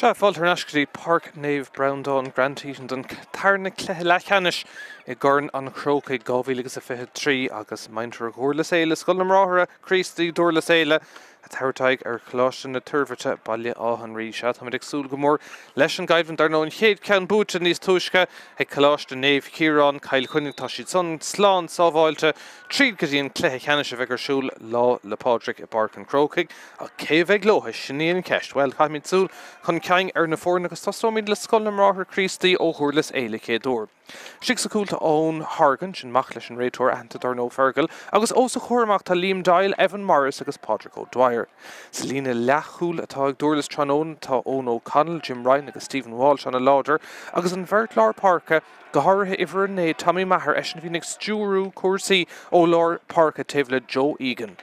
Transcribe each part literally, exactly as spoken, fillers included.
Seafáil tar nascadí Parc Naomh Brandán Grantísh an don tarna leathcheannis i gCorn an Chróca dwy fil a bheith trí agus maintear ghuair le saoile scoil an ráithre Chríostaí dúir le saoile a thabhartaigh ar chláiste na tuirfete baile áhan rí seatamid ag súil go mór leis an gaiimhinn dar ná an chéad ceann búte níos túisce ag chláiste Naomh Chiarán Caol Chuinne tá siad son sláán sábháilte tríd go dtí an leathcheannis a bheith ar siúil lá le Pádraig i Parc an Chrócaigh a céimh ag lotha sinníon ceist. Well, chaimid súil chun ceang ar na fórna agus tástoid le scoil an ráithre Chríostaí ó thuair le saoile céadúir. Six a cúlta ón Hargan sin mac leis an réitir ananta dar nó Fergal agus os a chuirmach tá Liam Doyle, Evan Morris agus Padraig O'Dwyer. Sa lína leathúil atá ag dúir leis Tráthnóna tá Owen O'Connell, Jim Ryan agus Stephen Walsh anna Lauder agus an bheirt lár Parca go háirithe uimhir an é Tommy Maher eis an bhíonn Stúrú cuasaí ó lár Parca taobh le Joe Egan.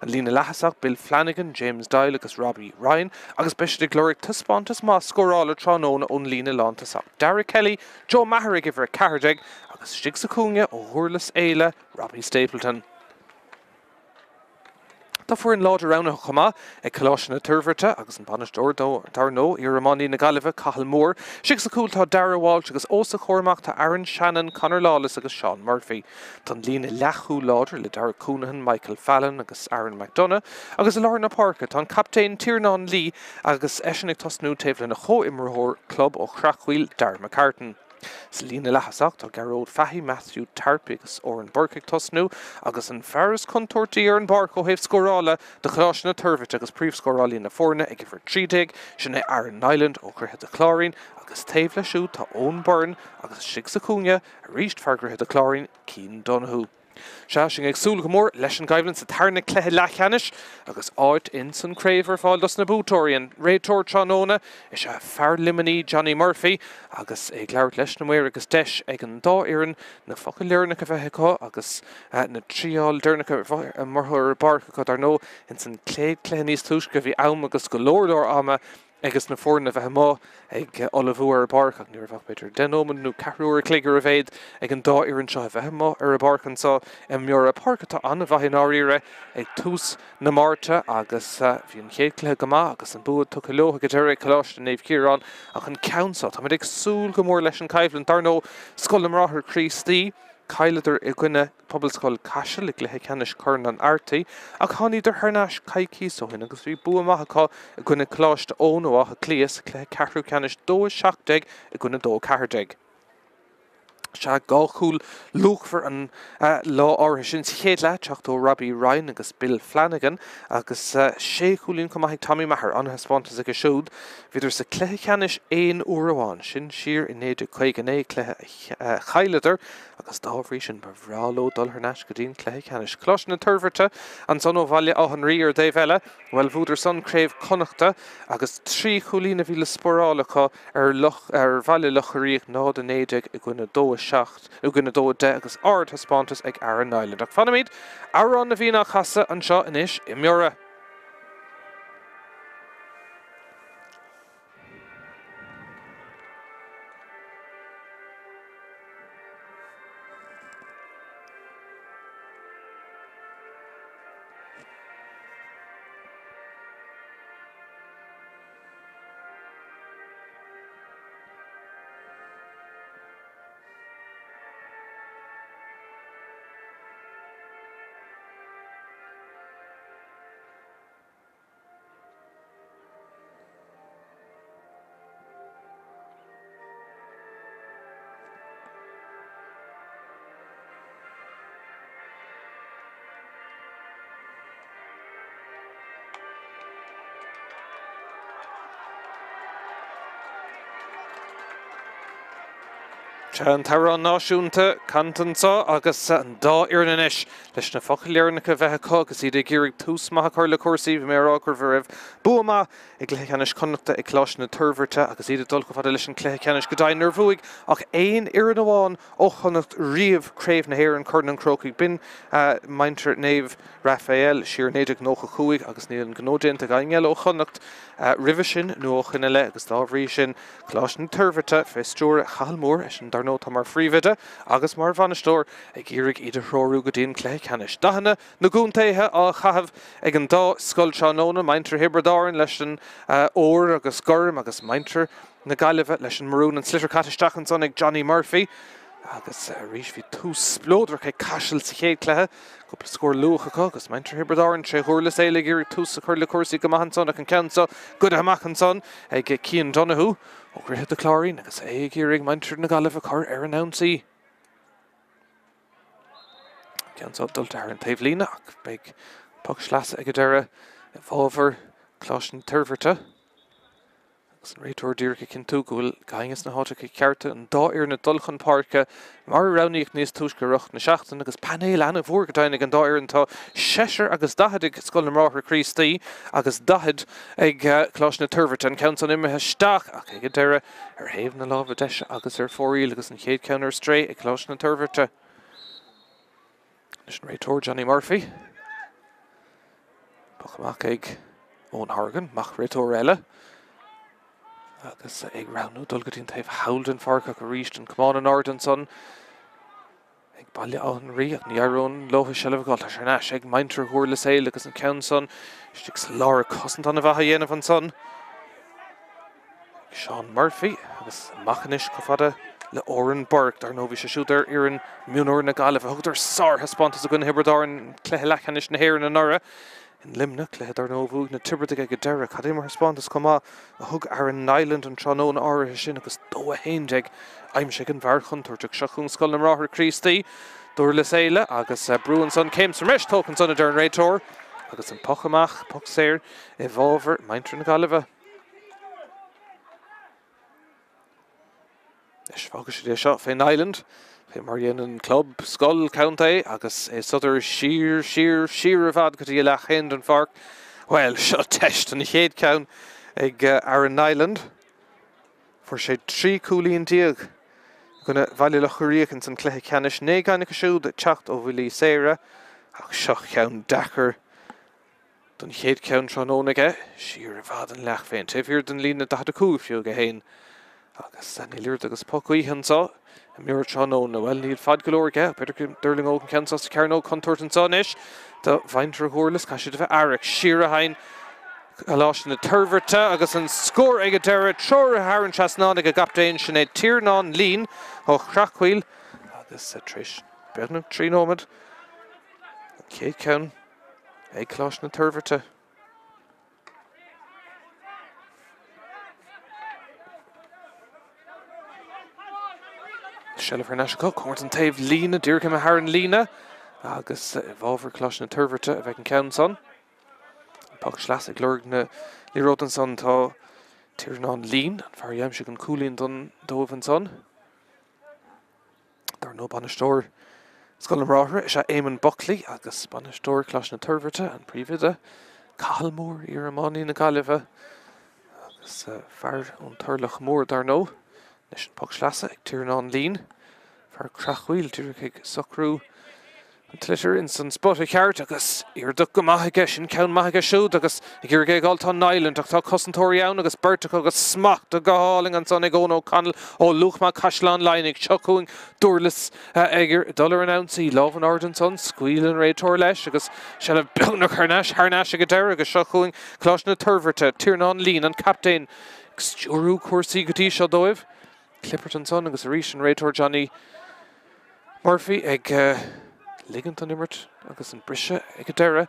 An lína leathasach Bill Flanagan, James Doyle agus Robbie Ryan agus beis de glóric tuspántas má scórála Tráthnóna ón lína lántasach Derek Kelly, Joe Maher ag uimhir Carragher agus Stig sa Cúnge ó thuair le saoile Robbie Stapleton. Tá fuair an láidir roghanna chomá ag chláiste na tuirfete agus an bainisteoir dar nó i Románaí na Gaillimhe Cathal Mór. Six a cúil tá Dara Walsh agus os a chuirmach tá Aaron Shannon, Conor Lawless agus Sean Murphy. Tá an lína leathú láidir le Dara Coonahan, Michael Fallon agus Aaron McDonough agus i lár na Parca tá an captain Tiernan Lee agus eisean ag tosnú taobh le na chomh-imreoir club ó Chrachmhaoil Darragh McCartan. Sa lína leathasach tá Garróid Fahey, Matthew Tarpe agus Oren Burke ag tosnú agus an fearas contóirtí ar an barc ó thaobh scórála de chláiste na tuirfete agus príomhscórálí na fórna ag uimhir trídeig sin é Aaron Nyland ó Crutha de Chlárainn agus taobh le siú tá Owen Byrne agus Stig sa Cúnge a ríist fear Crutha de Chlárainn Cian Donoghu. Seaising ag súil go mór leis an gaiimhinn sa tarna leathcheannis agus áit in san craobh ar fáil dos na bútóirí an réitir Tráthnóna is a fearliminí Johnny Murphy agus ag leabhart leis na muir agus deis ag an dá éireann na focail léirneacha bheitá agus na tríáil deirneacha marthir barcha dar nó in san cléad cléan níos túisce bhí am agus go leorlór ama agus na fórna bheith má ag olahúar a barc ach nuair a bheith beidir denóman nó carúir cléigear a bhéad ag an dá ar an seo bheith má ar a barcan sa i mbeor a Parca tá anna bhaithín áirithe ag tús na Márta agus bhí an chéad chlutha go maith agus an buad tucha leotha go deireadh chláiste Naomh Chiarán ach an cansá tá muid ag súil go mór leis an caiimhinn dar nó scoil an ráithir Chríostaí Cailidar i gcuine pobalscoil Caiseal ag leathcheannis Corn an Airtaí a tháinig Thurnas Caicíos ó Shin agus bhí bu amachcha i gcuine chláiste Ón Ó Oithe Clios le ceathrú ceannis dó seachtaig i gcuine dó ceartaig. Se gáchúil luachmhar an lá áirithe sin chéad leat teachtó Robbie Ryan agus Bill Flanagan agus sé chúlainn comthéag Tommy Maher an thespáintas ag siúd bhíidir sa leathcheannis éon uair amháin sin siar in éidir chuig an é chaileadar agus dámhrí sin barhráló dul ar neis go dtíon leathcheannis chláiste na tuirfete an son ó bhaile áhan rií ar daobh eile bhfuil bhúidir son craobh connachta agus trí chúlainn a bhí le spórálacha ar bhaile lochaíoch nád an éideag i gcuine dó seacht ó gine dó de agus ard thespáintas ag Aaron Nyland ach fanimiid arán na bhíon á chaasa an seo inis i mbeora. An tarán náisiúnta cantansá agus an dá iarna inis leis na focail léirneacha bheitá agus iad ag iarraidh tús maith chuir le cuasaí bhí mé águr bhar raibh bu amach ag leathcheannis connachta ag chláiste na tuirfete agus iad dul go fada leis an leathcheannis go dtaidh nuair ach éon iarna amháin ó chonacht riamh craobh na hÉireann Corn an Chrócaigh bin maintear Naomh Raphael siar an éideag nó a chuaigh agus níl an gó déanta a gaiil ó chonacht River sin nóchanile agus dáhrí sin chláisna turbhata festúir chalmór is an darnóta mar fríomhide agus mar bhainisteir ag iarraidh idir thróú go dtíon cléchanis. Dahanana na gúntaithe á chahabh ag an dá scoilseanóna maintar hibridáin leis an óir agus gorm agus maintar na gaiileh leis an marún an slitar cataisteachchan son ag Johnny Murphy. Agus ríis bhí tús splódra ag caiisiil sa chéad chlutha cúpla scór luachacha agus maintar hibridáin sé thuirlas éile gur tús sa chuir le cuasaí go maithan son ag an ceansa go amachchan son ag Cian Donahue ó gcrutha do chláirín agus é gur ag maintar na gaiileh chuir ar an ansaí. Ceansa dulta ar an taobh lína ach beidh puc sleas ag a deire i bhábhar chláisna turbhata. Réitúir díreacha cin tú go bhfuil gaiingeas na háte go cearta an dá ar na dulchan páirce mar roghnaíoch níos túis go rocht na seachtain agus panéil anna bhór go dtainig an dá ar antá séir agus daidig scoil na mráthir chríostaí agus daiid ag chláis na turbhata an ceann san imithe isteach ach ag an deire ar thaobh na lámh deise agus ar fóiríil agus an chéad ceann ar stré ag chláis na turbhata. Leis an réitúir Johnny Murphy. Bach amach ag Ón Hargan, mach réitúir eile. Agus ag ranú dul go dtíon taobh Howlin Farca go ríist an cumán an áirdan son ag bailí áhanraí ach ní arrón lotha seilbháil tá sé neis ag maintar thuirlas éile agus an ceann son istigh sa lára cosanta na bheatha dhéanamh an son. Sean Murphy agus machanis go fada le Oran Burke dar nó bhí sé siúd ar ar an múnóir na gaiileh thugtar sár thespáanta a go na hibridáin cléthe lechanis na héir na nura. In Limnach le ar nó bhúg na tubrata ag go deire cad é mar thespáantas comá a thug ar an Neiland an tránón áirithe sin agus dó a haondeigh aimimse an bharchan tuairteach seachún scoil na mráthir chríostaí dúirlas éile agus brúan son céim sa meis tócan sona ar an réitóir agus an poc amach poc séir i bhábhar maintar na gaiileh. Is fágus sé seo féin Neiland. Fé mar dhéanaan club scoil county agus é sudir siar siar siar a bhad go dtí le chéad an Farc. Well, seo teist an chéad cen ag ar an Neiland. For sé trí cúlaíon diaag gona bhaile le chuiríochas san chlutha ceannis né gaiinnic siúd teacht ó bhfuilí séire ach seo ceann dachar don chéad cen trónaige siar a bhad an leath féin. Téhír den lína data cú fiú go héin. Agus san éirt agus pocaíhansá i mura tránó na bhfuil níl fad golóirge, beidir dúirling ógan ceansá sa cearnó contúirt an sonis do bhaintear thuirlas caiisiad a bheith airach siar a hain a láis na turbhata agus an scór ag a deire teoir a thar an seasnáin ag a gapdaon sin é tíornáin lín ó chrachuil agus tríis beannach trí nóid céad ceann ag chláis na turbhata. Shelf Nasco, Corton Tave, Lena, Dirkham, Haran, Lena, Agus, Evolver, Clush, and Turverta, if I can count son. Puck Schlassic, Lurgna, Lerotan son, Ta, Tiernan, Lean, and Fariamshik and Coolin, Dun, Dove and son. There are no Banish Door, Scullum Rotter, Isha Eamon Buckley, Agus, Banish Door, Clush, and Turverta, and Previda, Calmore, Iramani, Nagaliva, Agus, Far, and Turlach Moore, Darno. Nish and Puck Schlassic, Tiernan, Lean. Ar crachhuiil dúirigh socrú an tlitir in san spot a ceart agus ar duc go maithaige sin ceann maithaige siúd agus i ggurige gáil tá Neiland ach tá cosantóirí ann agus beirrtaach agus smacht a goáling an son ag Ón O'Connell ó Luachmhaith Caisleán Lainnig seocúing dúirlas ag dullar an ansaí lámh an áirdan son scaoil an réitóir leis agus sena beúnach tharnais tharnais ag a deir agus seocúing chláis na turbhata Tiernan Lean an captain stúrú cuasaí gotí seo dóibh Clipperton son agus arís an réitóir Johnny Murphy ag ligant an imirt agus an brise ag a deire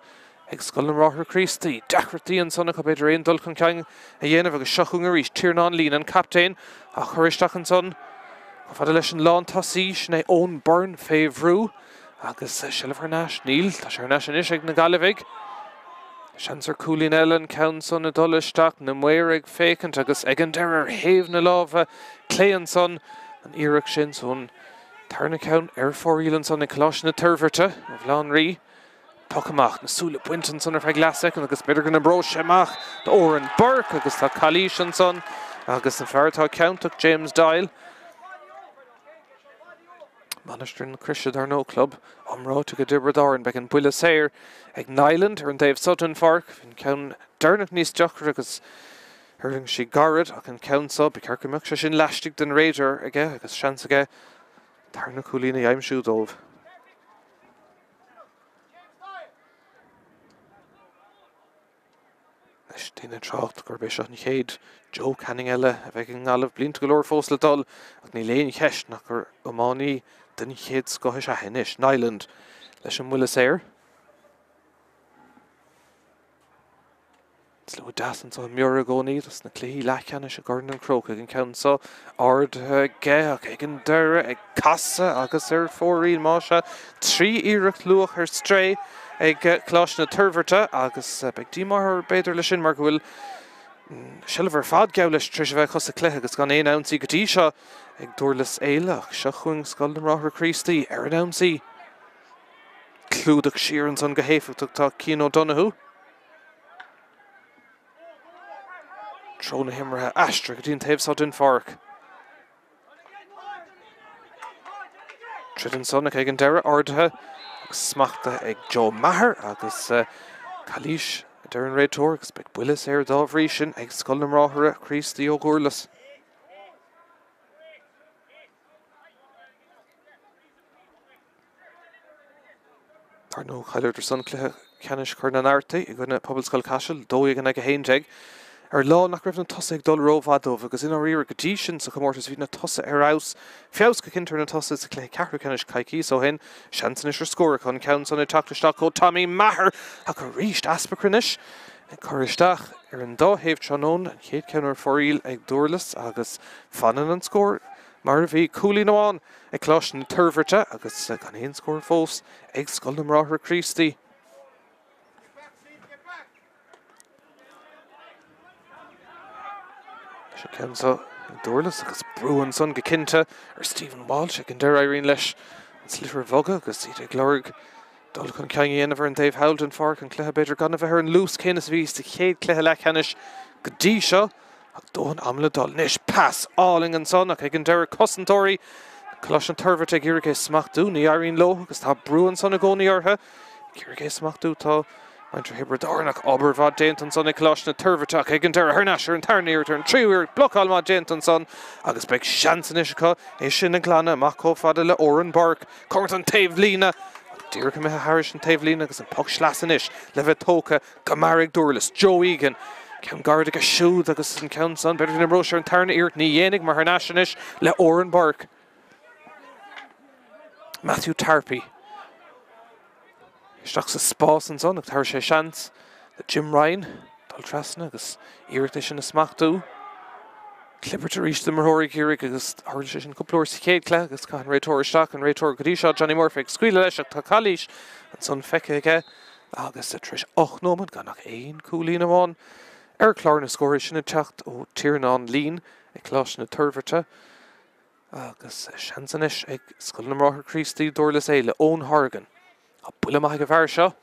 ag scoil an mráthir chríostaí. Deachraí an sona go beidir aon dul chun ceang a dhéanamh agus seachún arís Tiernan Lean an captain a choristeach an son go fada leis an lán tosaí sin é Owen Byrne féhrú agus seilh tharnais níl tá sé tharnais inis ag na gaiileh. Seansar cúlaín eile an ceann son na dul isteach na muir ag fécant agus ag an deire ar thaobh na lámh cléan son an iarracht sin son. Tarna Cown, Air four Elands on the Kalashna Turverta of Lanry, Puckamach, Nasula Winton son of Haglasek, and the Spittergan and Broshemach, the Oran Burke, August Kalish and son, August and Faratha Count, James Dial, Manastrin Krisha Darno Club, Omro to Gadibradar and Began Builas Air, Ag Nyland, and Dave Sutton Fark, and Cown Darnak Nis Jokricus. Hurling she garrod ach an council be carcumach she shin lastig den raider again agus chance again. Tarna Kulina I'm shoot over. Tina Trout, Gorbish on Hade, Joe Canningella, Vegan Olive, Blint Galore Fossil Doll, Agnilane Hesh, Knocker, Omani, then Hade Scottish Ahenish, Nyland, Lesham Willis Air. Slow Dassin saw Muragoni, that's Naclee, Lachanish, Gordon and Croak, Again Council, Ard Gay, Again Dura, Casa, Agaser, Foreen Masha, Tree Eric Luach, her stray. Ag Cláisna Turverta, agus Big Dimar, Bader Lishin, Mark Will, Silver Fad Gowlish, Trisha Cusacleh, agus Gan Ain Ouncy, Gadisha, Ag Dorlis Ailach, Shachwing, Skulden Rocker Christie, Erin Ouncy, Cludach Sheeran's on Gahef, Tukta Kino Donahue, Trona Himra, Astra, Gadin Taves, Odin Fark. Tridden Sonic, Egan Dara, Ardha. Smachta ag Joe Maher agus uh, Kalish Darren Redtor agus big Willis here Dovrishin ag Scullum Rohara Chris the O'Gorlis Arno Kyler der son Canish Cornanarte ag gonna Pubbles Calcashel do ag gonna Gahendeg Ar law nach raibh na tosa ag dul rómhádómh agus ina riar go dtí sin sa comórtas bhí na tosa ar ás feabhas go cintear na tosa sa chlé ceathrú ceannas caiicí so hen seansanis ar scóra chun ceansan ar teachtaisteach ó Tommy Maher ach go ríist aspacranis ag choristeach ar an dá thaobh trónón an chéad ceann ar foríl ag dúirlas agus fanan an scór mar bhí cúlí nóáin ag Cláis na Tuirverte agus gan aon scór fós ag Scullum Rothar Christie. Council Dorlas, agus Bruin son Gekinta, or Stephen Walsh, and there Irene Lesh, and Slitter Voga, agus Ida Glorg, Dolcon Kangi Enever, and Dave Howden Fark, and Clehabader Gonaver, and Luce Canis V's, the Cade Clehalakanish, Gadisha, Don Amla Dolnish, Pass, Alling and Son, and there Cossentori, Colossian Turvertek, Irike Smachdu, ni Irene Low, agus Tab Bruin son Agoni Orha, Irike Smachdu, Tal. Enter Hibbert Arnak, Obervad Dantonson, Eklashna, Turvatak, Egantara, Hernasher, and Tarnier, and Triwer, Blockalma, Dantonson, Agasbeck, Shansanishka, Ishin and Glana, Mako, Fadela, Oren Bark, Corton, Tavlina, Dirkamaha Harish and Tavlina, Puck Schlasanish, Levitoka, Gamarig Dorlis, Joe Egan, Kamgardica Shoe, Agasin Countson, Betterton Rocher, and Tarnier, Nienig, Maharnashanish, Le Oren Bark, Matthew Tarpey. Stocks a Sposs and Son, Tarsha Shantz, the Jim Ryan, Doltrasna, agus Iritish and a Smachdu, Clipper to reach the Mahori Girig, agus Hardish and Kuplorsi Kadekla, agus Khan Raytor Stock and Raytor Kadisha, Johnny Murphy, Squealish, Takalish, and Son Fekeke, agus the Trish Ochnoman, Ganach Ain, Coolina one, Eric Lorna Scorish and a Tacht, O Tiernan Lean, a Closh and a Turverta. Agus Shansanish, a Scullum Rocker Christie, Dorlis Aile, Own Horgan. A Bulamag of Arsha,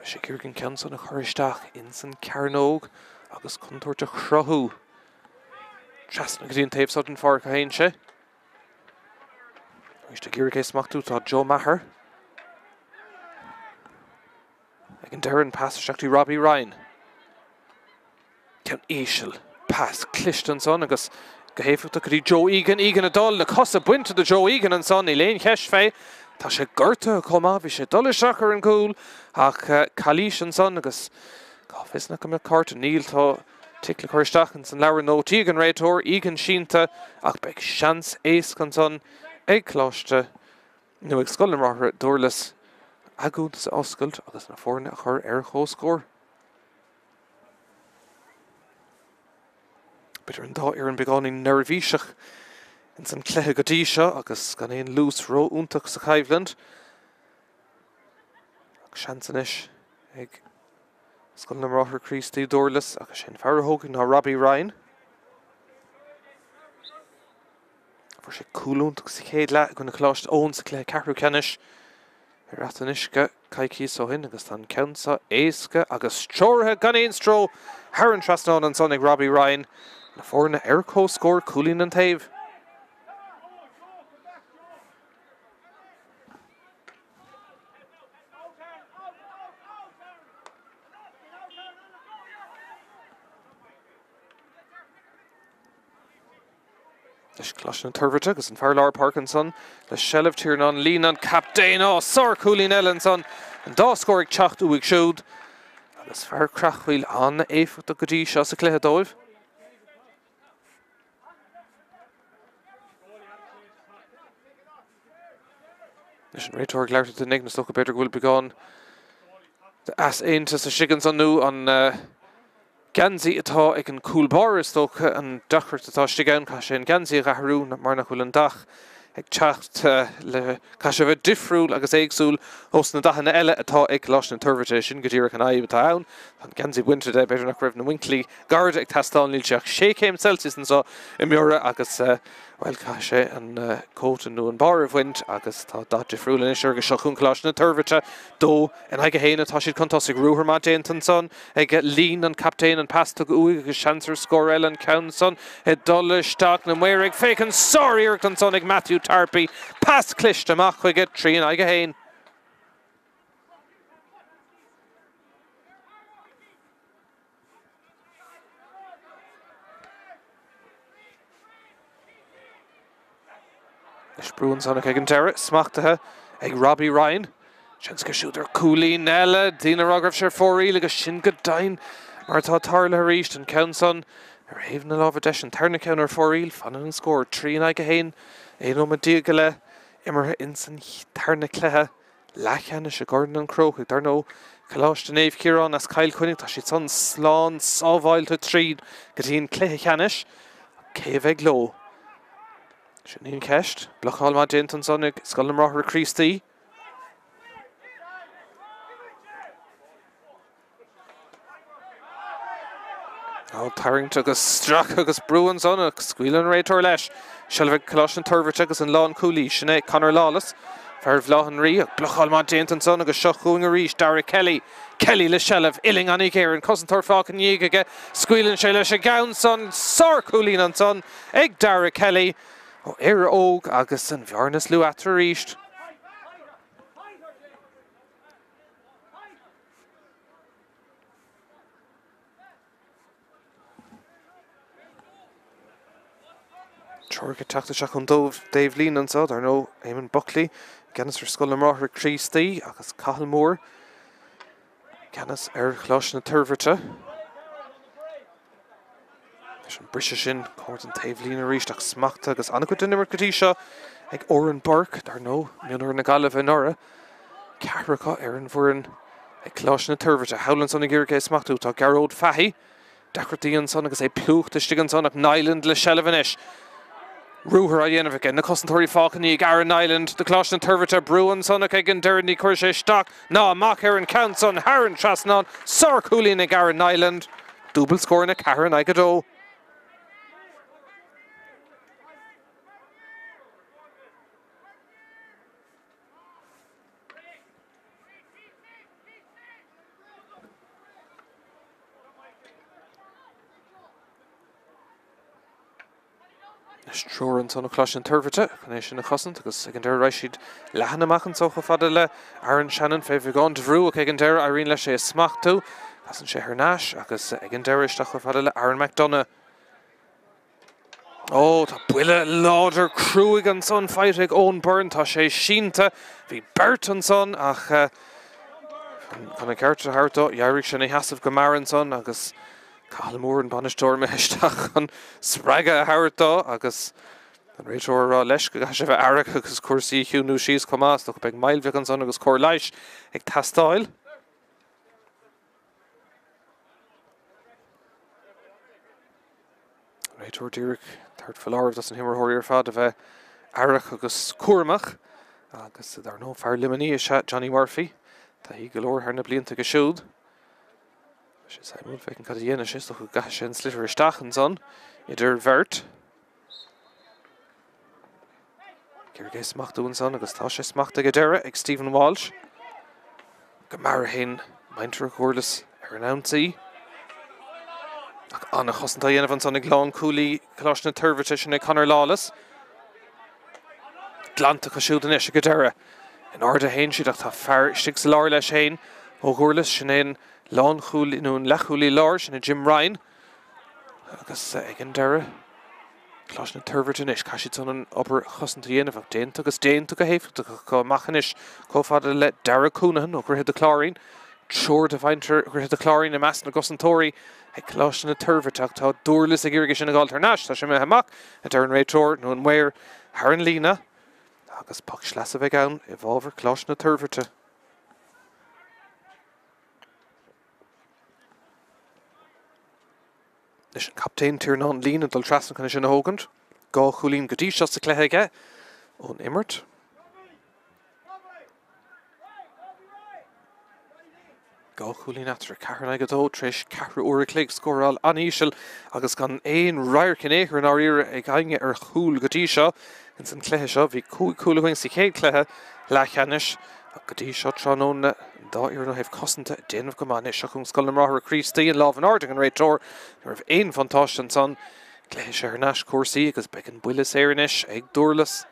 Bashikirgan Council of Horishtach, Insan Carnog, August Contour to Krahu, Trasnagadin Tape Sutton Fark Hainche, Rishtakirke Smaktu to Joe Maher, Again Darren Pass Shakti Robbie Ryan, Count Eshel, Pass Clishton Son, August Gahefu to Joe Egan, Egan Adol, Nakosa Bwin to the Joe Egan and Son, Elaine Heshfe. Tasha Gerta Koma Visha Dolly Shocker and Cool, Ak Kalish and Sonagus, Goffisnak and McCart and Neil to Tickle Kirstachens and Lauren No Tegan Raytor, Egan Sheenta, Akbek Shans Ace Conson, Eklosta, Newig Scullin Rocker at Dorlas, Aguns Oscult, Augustin Forna, her air ho score. Bitter and Daw Erin Begoni Nervishach. In some Clehagadisha, August Ganin Loose Row Untuk Sakaiveland, Shansanish, Egg Scullum Rothar Christie Dorlas, Agashin Farahogin, or Robbie Ryan. For she cool Untuk Sakadla, going to clash the owns Cleh Carrucanish, Ratanishka, Kaiki Sohin, Augustan Kansa, Aiska, August Chorha, Ganin Stroh, Haran Trasnon and Sonic Robbie Ryan, and a foreigner Erco score, Coolin and Tave. Leis Cláisiún Turbhairt agus an fear Laura Parkinson, Leis Sheilbh Tiernan, Línan Cap Déana, Sar Cúlín Ellenson, and dá scorig teacht uaig siúd. Agus fear Crachmhail an éifeachta go dtí seo sa chluiche dóibh. Leis an réiteoir leabhar de Nick na Socha Beidir Gúil Beagán. The as Aintas a Shigans on new on uh, Ganzi atá ag an cool bar is tóca an dachart atá stigeann cás é an Ganzi gathrú na mar na chuil an dach ag teacht le cás é bheith difriúil agus éagsúil os na dachanna eile atá ag Cláisiún Turbhairt é sin go dtíreach an aibh atá ann an Ganzi winter de beidir nach raibh na Winkley guard ag tastáil níl teach sé céim Celsius an seo i miora agus uh, well cás é an uh, coat an nua an bar a bhaint agus tá dá difriúil in isir agus seo chun Cláisiún Turbhairt dó an aige héin atá siad contásigh ruúthar má déantan son ag Lín an captain and pass to Uig, Shanser Scorell and Counson, Edola Stock and Wearig, Fake and Sorry, Erkonsonic, Matthew Tarpey, pass Clish to Machwiget, Tree and Igahain. Bruins on a Kegantera, Smachtaha, Egg Robbie Ryan, Shenska Shooter, Cooley, Nella, Dina Rograv, Forey, Liga Shingadine. Martha Tarla reached and Counson, Raven and Lovadesh and Tarna Counter for real, fun and score three and Igahain, Eno Madigala, Imra Inson, Tarna Cleha, Lachanish, Gordon and Crow, who Darno, Kalash to Nave Kiran, as Kyle Quinnick, Tashitson, Slán, Sawvile to three, Gadeen Clehanish, Kaveg Low, Shaneen Kesht, Blochalma Denton Sonic, Scullum Rocker Christie. Oh, Tarring took a struck agus Bruins on a squeal and Raytor Lesh. Shelvick Cláisiún Turbhairt agus an Lán Cooley, Sinead Connor Lawless, Ferv Lahanry, Blochal Montaint and Son, a Shochung Arish, Dara Kelly, Kelly Leshelv, Illing on Eger and Cousin Torfalk and Yigaga, Squeal and Shailesh, a Gown Son, Sar Cooley and Son, Egg Dara Kelly, oh, Era Og, agus and Viornis Luatra reached. Chorga tacta Shachon Dove, Dave Lean and Sod, Arno, Eamon Buckley, Gannis for Scullum Rocker, Creasty, Agus Cahalmore, Gannis, Eric Cláisiún Turbhairt, Brishishin, Corton, Dave Lean, Arish, Agus Smachta, Agus Anaquit, Nimmer Kadisha, Eg Oren Burke, Arno, Munor Nagalev, Enora, Carrica, Erin Vurin, Eg Cláisiún Turbhairt, Howland Sonigirke, Smachta, Utah, Garrod Fahy, Dakrati and Son, Agus E. Pluch, the Stigan Son, Nyland, Leshelvinish. Ruher Aljenovic, the Cossentori Falcony, Aaron Island, the Cláisiún Turbhairt, Bruin, Sonicig, and Derny Kurse Stock, Na, Mach, Aaron Counson, Haran Trasnon, Sar Cooley, Aaron Island, double scoring a Karen Igado. Sure, and son of Cláisiún Turbhairt, Canation of Cossin, because secondary Rashid Lahanamachan, Socha Fadele, Aaron Shannon, Favigon, Devru, Kegandera, Irene Leshe, Smachtu, Hassan Sheher Nash, Agus Egandera, Stacha Fadele, Aaron McDonough. Oh, Tabuilla, Lauder, Krug and son, Fightig, Owen Byrne, Tashe, Shinta, V. Burton son, Ach, Conacarta Harto, Yarik Shani Hassif, Gamaran son, Agus. Calmore and Bonishtor Mehstach on Spraga Harto, Agus and Rachor Leshkasheva Arak, Agus Kursi, Hugh Nushis, Comas, the Big Mile Vicanson, Agus Corlish, Ectastoil. Rachor Dirk, third Falar of the Sanhimmer Horier Fadeva, Arak, Agus Kurmach, Agus there are no far limini, Shat Johnny Murphy, Tahigalor, Hernablin took a shield. She's a wolf, I can cut a yen, and she's looking gash and slitterish dachens on. Either vert. Kirgay smacked on son, Agustasha smacked the Gadera, ex Stephen Walsh. Gamarahin, Minter, Gorlis, Erenouncy. Anna Husson Diana von Sonic Long, Cooley, Cláisiún Turbhairt, and Connor Lawless. Glanta Kashudanish Gadera. In order Hain, she doth have far, Shig's Larlash Hain, O Gorlis, Shanane. Lon Hulin, Lachuli Large, and Jim Ryan. Agus Egandera. Clash na Turvertinish, Cashiton and Upper Huston to Yenov, Dane took us Dane took a half to Macanish, Cofada let Daracuna, no hit the chlorine, sure to find her hit the chlorine, a mass and Gussantori, a Clash na Turvertak, how doorless a irrigation and Galternash, Tashima Hamak, a turn rate or no one where Haran Lina, Agus Puck Schlasovic down, Evolver, Clash na Turvertak. Captain Tiernan Lean and Doltrasen can show Hogan. Go Hulin Gadish just to Clehege on Immert. Go Hulin after Carna Gado Trish Carru Uri Clegg score all Anishal Agus gan Ain Ryerkin Aker in our ear a gang er Hul Gadisha and some Clehesha we cool cool wings he came Clehe Lachanish Gadisha Tranon. That year, I have cousin to Den of Comanish, Shakung Skullamra, Recrease, Stay and Love and Arding and Raytor, there have Ain von Tosh and Son, Glacier Nash, Corsi, because Beck and Willis, Arenish, Egg Dorless.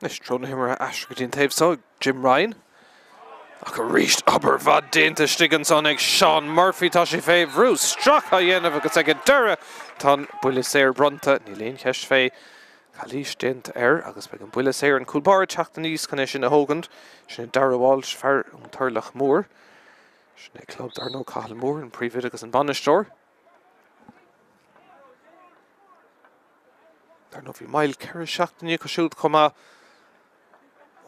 Nish Tronheimer, Ashradin Tavesog, Jim Ryan. Ach, a reached upper vad dainty Stiggins on Sean Murphy Tashi Fave Roos struck a yen of a second Dura Ton Bulisair Brunta Nilain Keshfe Kalish Dint Air Agus Began Bulisair and Coolbar Chak the Nice Connection Hogan Shin Dara Walsh Far and Turlach Moore Shin Club Darno Cahill Moore and Previticus and Bonishtor Darno V Mile Kerishak the Nikashult Koma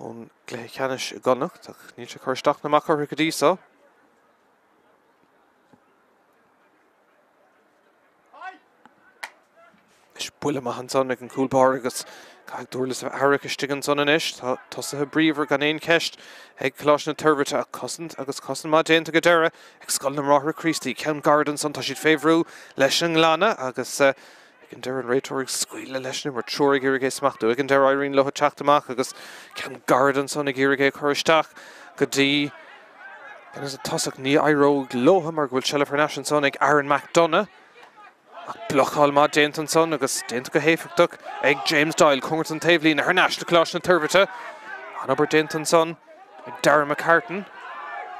on Gleichanish Gunnock, Nietzsche Kerstock, Namaka Ricadisa. Ish Bullamahanson, and Cool Bargus, Kagdurlis of Arakish Digginson and Ish, Tossa Brever, Ganain Kesht, Egg Colossian Turvita, Cousin, Agus Cousin Madin to Gadera, Exculnum Rocker Christie, Count Gardens on Tashit Favru, Leshing Lana, Agus. Darren Raytor squeal a lesson where Troy Girige smacked the Wigan Darren Irene Loha Chaktamaka because Cam Garden son of Girige Korishtak Gadi and as a Tussock Ni Iro Lohamar will shell for Nash and Sonic Aaron McDonough Block all my Denton son because Dentka Hayfuk took Egg James Doyle Congerton Tavlin her Nash the Clash and Turvita Hanover Denton son Darren McCartan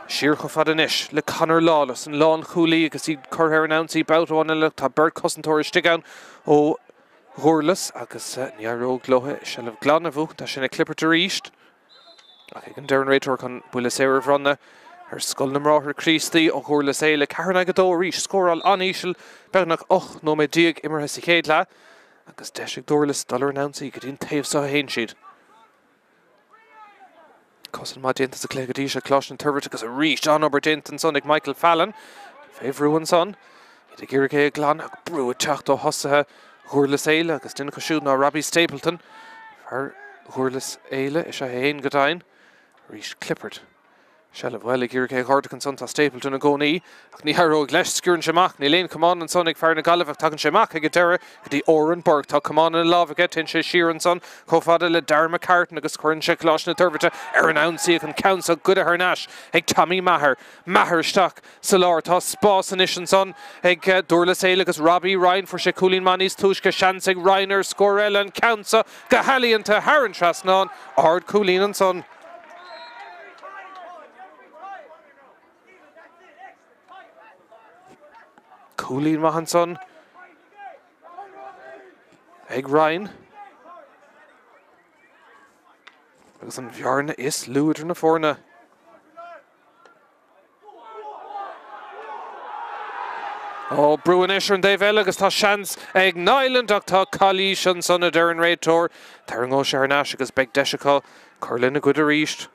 Sheer Hofadanish, Le Connor Lawless, and Lon Hooley, because he cur her announce he bout on and looked at Bert Cousin Torish Digan, O Horless, Agus Niaro Glohe, Shell of Glanavu, Tashina Clipper to Reached. Again, Darren Raytor can Willis Air of Ronna, her Skulnamra, her Creasty, O Horless Aile, Karanagado, Reach, Score all on Eshel, Bernak, Och, no me dig, Immerhesi Cadla, Agus Deshik Dorless, Dollar announce he could in Tave saw Hainsheed. Cousin Madinth is a Clegadisha, Closh and Turvitic is a reach on over Dint and Sonic Michael Fallon, Favru and Son, the Girike Glan, Brew a Chachto Hussaha, Hurlis Aila, Gastinka Shudna, Robbie Stapleton, Her Hurlis Aila, Ishahain Gadine, Reach Clippert, Shalabwell, Girike Hordican Sonta Stapleton, and Goni, Niharo Glesh, Skirn Shemak, Nilain, come on and Sonic Farnagalov, Takan Shemak, Agatera, the Orenburg, come on and Lava, get in Sheeran Son, Kofada, Ladar McCartan, Agaskurin Sheklosh, Naturvita, Erin Ouncy, and Council, Good Hernash, Egg Tommy Maher, Maher Stock, Salar, Toss, Boss, and Ishan Son, Egg Dorlas Aligas, Robbie Ryan for Shekulin Manis, Tushka, Shansig, Reiner, Scorel, and Council, Gahalian to Haran Trasnon, Ard Kulin and Son. Cooley Mahanson, Egg Ryan, Wilson Vjarne is Luder na Forna. Oh, Bruin Isher and Dave Elligus, Tashans, Egg Nyland, Doctor Kalish and Son of Darren Raytor, Tarango Sharanashikas, Beg Deshiko, Carlina Gooderish.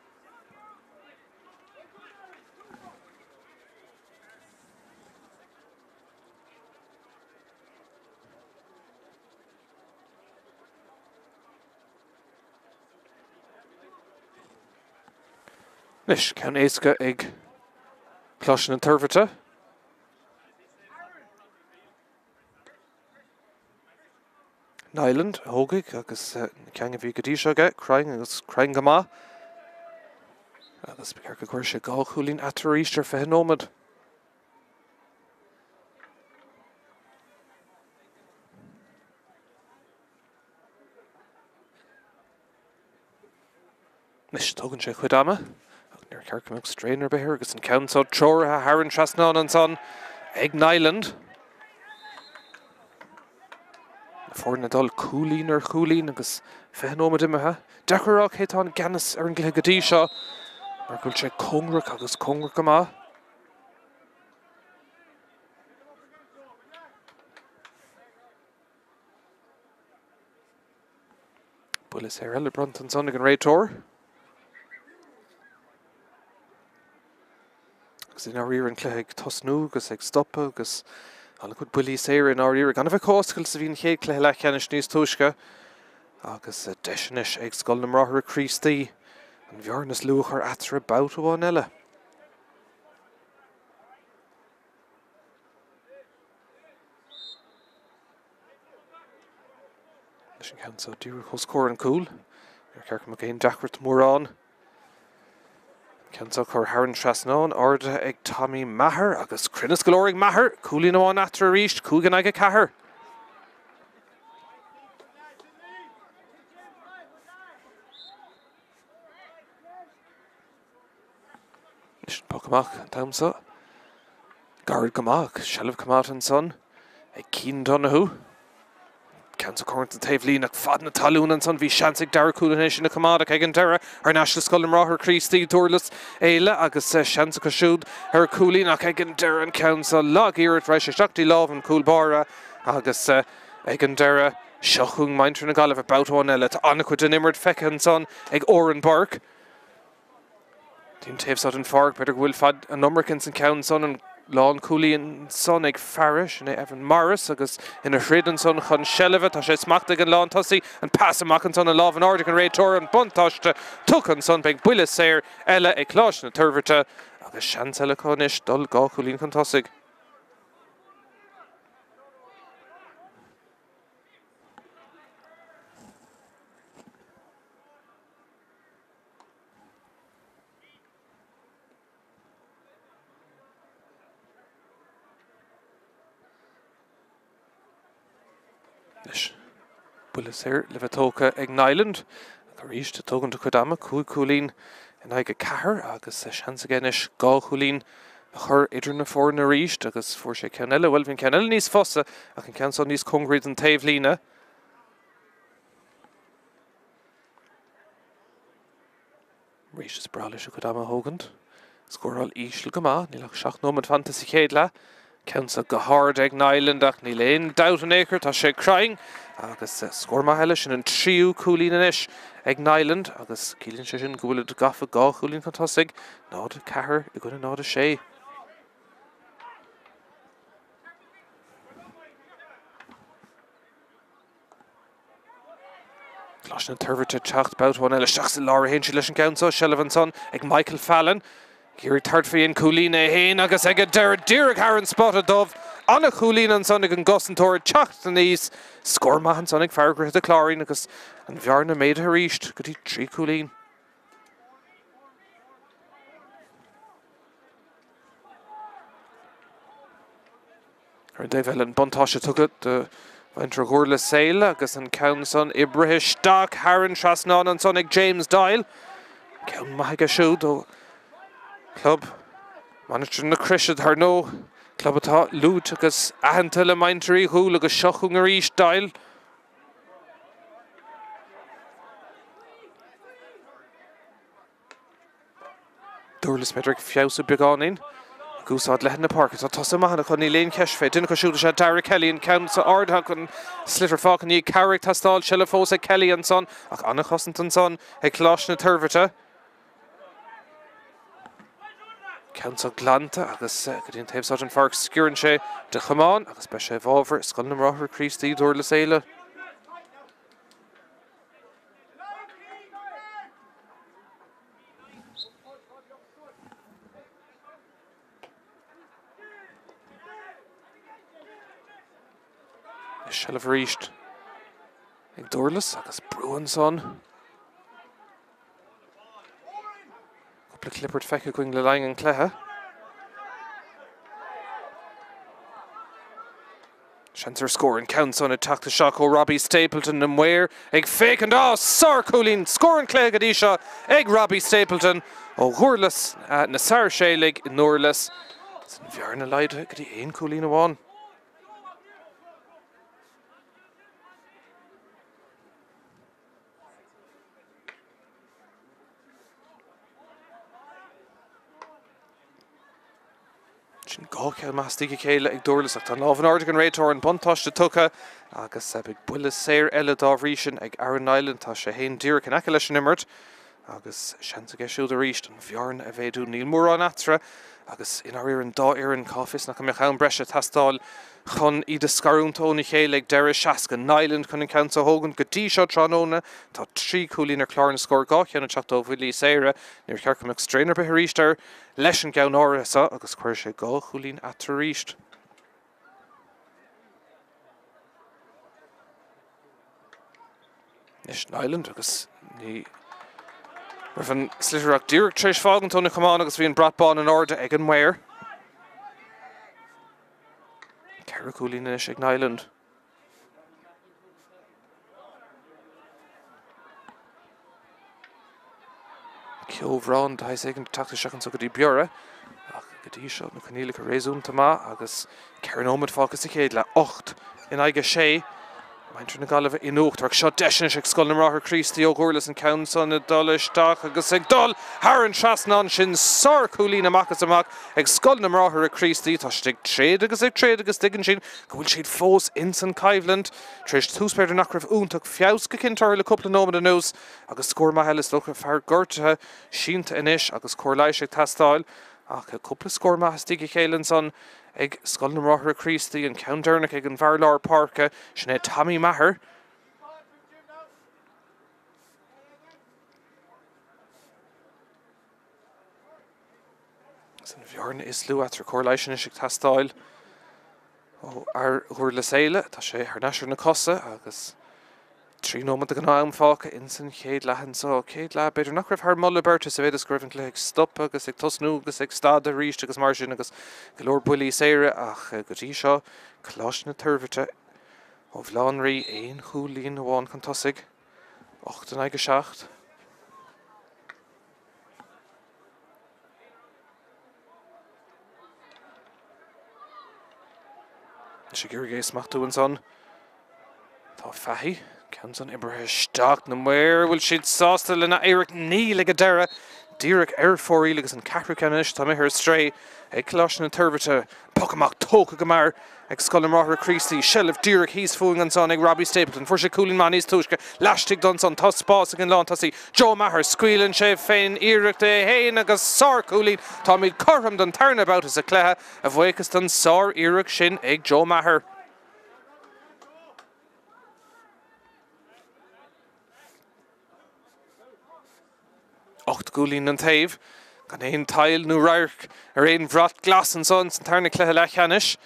Nish can Eska egg Closhin and Turvita. Nyland, Hogig, Agus Kangavi Gadisha get crying as Krangama. Agus Bekarka Gorsha Gal Hulin Atarishter Fehenomad. Stogan Sheikh Huidama. Near Carcomilk Strainer Behergus and Council Chora Haran Trasnon and Son Egniland. For Nadal Coolin or Coolin agus Fehanoma Dimaha. Dakarok Heton Ganis Erin Gilgadisha. Margulche Kongrak agus Kongrakama. Bullis Herella Brunton Sonnigan Raytor. In our ear and Clegg Tosnu, Gus Egstoppa, Gus Alakut Bully Sayer in our ear, Ganava Koskel, Savine Hake, Clehlakanish Nistushka, Agus Deshinish, Eggskulnum Roher, Creasty, and Vjarnas Lucher Atra Bautuanella. Nishin Council, Deer Huskor and Cool, Kerkum again, Dackworth Moran. Council Cor Haran Trasnon, Orda Eg Tommy Maher, Agus Crinis Galorig Maher, Coolino on Atrarish, Kuganaga Kahar. Nishin Pokamach, Damsa, Gard Gamach, Shell of Kamat and Son, Eg Keen Donahue, Council Corrent and Tavely, Nakfadna Talun and Son, Vishansik, Darakulinishin, Nakamada, Kagantera, our national skull and rocker, Creasty, Dorless, Ayla, Agasa, Shansakashud, Herculi, Nakagantera, and Council, Lagir, Rasha, Shakti, Love, and Kulbora, Agasa, Agantera, Shachung, Mindrin, Nagalov, about one Ella, Anakud, and Imrid, Fekan, Son, Eg Oren Bark. Team Taves out in Fark, Peter Wilfad, and Nummerkins, and Council, and Lon Cooley and Son Eg Farish and Evan Morris, agus in a Shred and Son Chon Shelevet, Tashe Smachtig and Lon Tossi, and Passamach and Son and Love and Ardic and Ray Tor and Buntoshta, Tuk and Son Beg Bulisair, Ella Eklosh and Turverta, agus Shansella Conish, Dol Gakulin Contosig. Bullis here, Levatoka, Egniland, Garish to Togan to Kodama, Kukulin, and Iga Kahar, Agus Shansagenish, Gahulin, Her Idrina for Narish, Agus Forshe Canella, Welvin Canella, Nis Fossa, I can count on these Congreds and Tavlina. Rish's Bralish to Kodama Hogan, Scoral Ishlgama, Nilak Shach Noman Fantasy Kedla. Council Gahard Egniland, Achnilane, Downacre, Tashe Crying, Agus Scorma Hellish and Triu Coolinish, Egniland, Agus Keelinshin, Gulad Gaffa Gaw, Coolin Contosig, Nod Cahar, you're going to nod a shay. Clashin and Turverted Chacht, Boutwan Ellis, Shachs, Laura Hinchilish and Council, Shelevan Son, Eg Michael Fallon. Here Tartfy and Coolin Hain, Agus Egadera, Dirk Haran Spotted Dove, Anna Coolin and Sonic and Gus and Torrid Chachtanis, Scorma and Sonic Fargrid the Chlorine, Agus and Vjarna made her east. Could he tree Coolin? Her Devil and Buntasha took it, the Ventragorla Sail, Agus and Council Ibrahish, Dark Haran Trasnon and Sonic James Dial, Count Mahagashudo. Club managing the Krishad Harno Club at Hot Loot, Agus Ahantilla Mindtree, who look a Shochungarish Dial. Doorless Medric Fiausa Begonin, Goosad Lehan the Park, it's a Tossamahana, Lane Cashfed, Dinko Shudisha, Tara Kelly and Council Ardhak and Slitter Falcony, Carrick Tastal, Shelafosa, Kelly and Son, Akana Hossenton Son, Ekloshna Turvita. Council Glanta, Agus Gadin Tave Sergeant Fark, Skirinche, De Chaman, Agus Beshev Over, Skulnum Rocher, Creasty, Dorlis Ayla. Shall have reached Dorlis, Agus Bruinson. The Clippert Fecker going Lalang and Cleha. Chance her scoring counts on attack the shock Robbie Stapleton and Ware. Eg fake and oh, Sar Coolin scoring cleg Adisha. Eg Robbie Stapleton. Oh, Hurless at Nasar Shailig in Norless. It's in Viarna Light. Could he aim Coolina one? Gokil Mastig Kayla Igdorlis at Tanov and Ardigan Raytor and Buntosh to Tuka Agus Sebig Bullis Sair Eladov Rishin Eg Aaron Island Tasha Hain Dirk and Akalish Nimmert Agus Shantigashilda Rish and Vjarn Avedu Neil Muron Atra Agus Inarir and Da Irin Coffis Nakamachan Bresha Tastal Chon Idaskarun Tony Kayla Derish Askan Nyland Cunning Council Hogan Gadisha Tranona Ta Tree Cooliner Clarence Score Gokian and Chatovili Saira near Kerkamuk Strainer Beharishter Leshen Gown Orasa, Agus Quershe Go, Hulin Atarisht. Nishan Island, Agus Ni Riven Slitterak Dirk Trish Fogan, Tony Kaman, Agus Vian Bratbon and Orda Egan Ware. Kerra Hulin Nishan Island. Kyovron, the high second attack to Shakan Sukadi Bure. Gadisha, Nukanila Rezum Tama, Agus Karanomid Focus Kadla, Ocht, in Iga Shay, Mintrinagalava Inoch, Shot Deshinish, Skull and Rocker Crease, the Ogorlis and Counson, Dolish, Dock, Agus Egdol, Haran Shasnan, Shin, Sar Kulina Makasamak, Exskull and Rocker Crease, the Toshtig Trade, Agus Trade, Agus Digginshin, Gulshid Fos, Inson Kiveland, Trish Tusper and Akrav Untuk, Fiauska Kintor, a couple of Nomad and Nose, Agus Gormahelis, Loka Fargurta, Shint Inish, Agus Korlaishik Tastal, Ach, a couple of score Mahastigi Kalinson, Egg Skulden Rocher Christie and Count Ernick and Varlar Parka, Sinead Tommy Maher. Sin Bjorn Islu at Corlaishinishik Tastal. Oh, our Hurlasaila, Tashe Hernasher Nakossa, Agus. Three no month ago, I'm fucking insane. Kate Lahan saw Kate Lab better not have her Mullibertus of Edis Griffin Click Stop, Agus Ectusnu, Agus Extada reached Agus Margin, Agus Galore Bully Sarah, Ach Godisha, Kloshna Turvita of Lawnry, Ain Hulin, one Contosig, Ochtenige Schacht. Shigirges macht du uns an. Tá Fahi. Kansan Ibrahim Stocknam, where will she Sostel and Eric Nee Ligadera? Derek Erfori Ligas and Capricanish, Tamir Stray, Eklosh and Turvita, Pokamok Tokagamar, Exculum Rotter Creasy, Shell of Derek, he's fooling on Sonic, Robbie Stapleton, Forsha Coolin Manis Tushka, Lashtig Dunson, Toss Bossig and Lontassi, Joe Maher, Squeal and Shave Fain, Eric De Hainagas, Sar Coolin, Tommy Curram Dun Turnabout as a Cleha, Avwakistan, Sar Eric Shin, Egg Joe Maher. Ocht Gulin and Tave, Ganein Tile, Nurark, Arain Vrot, Glass and Sons, and Tarna Clehalachanish,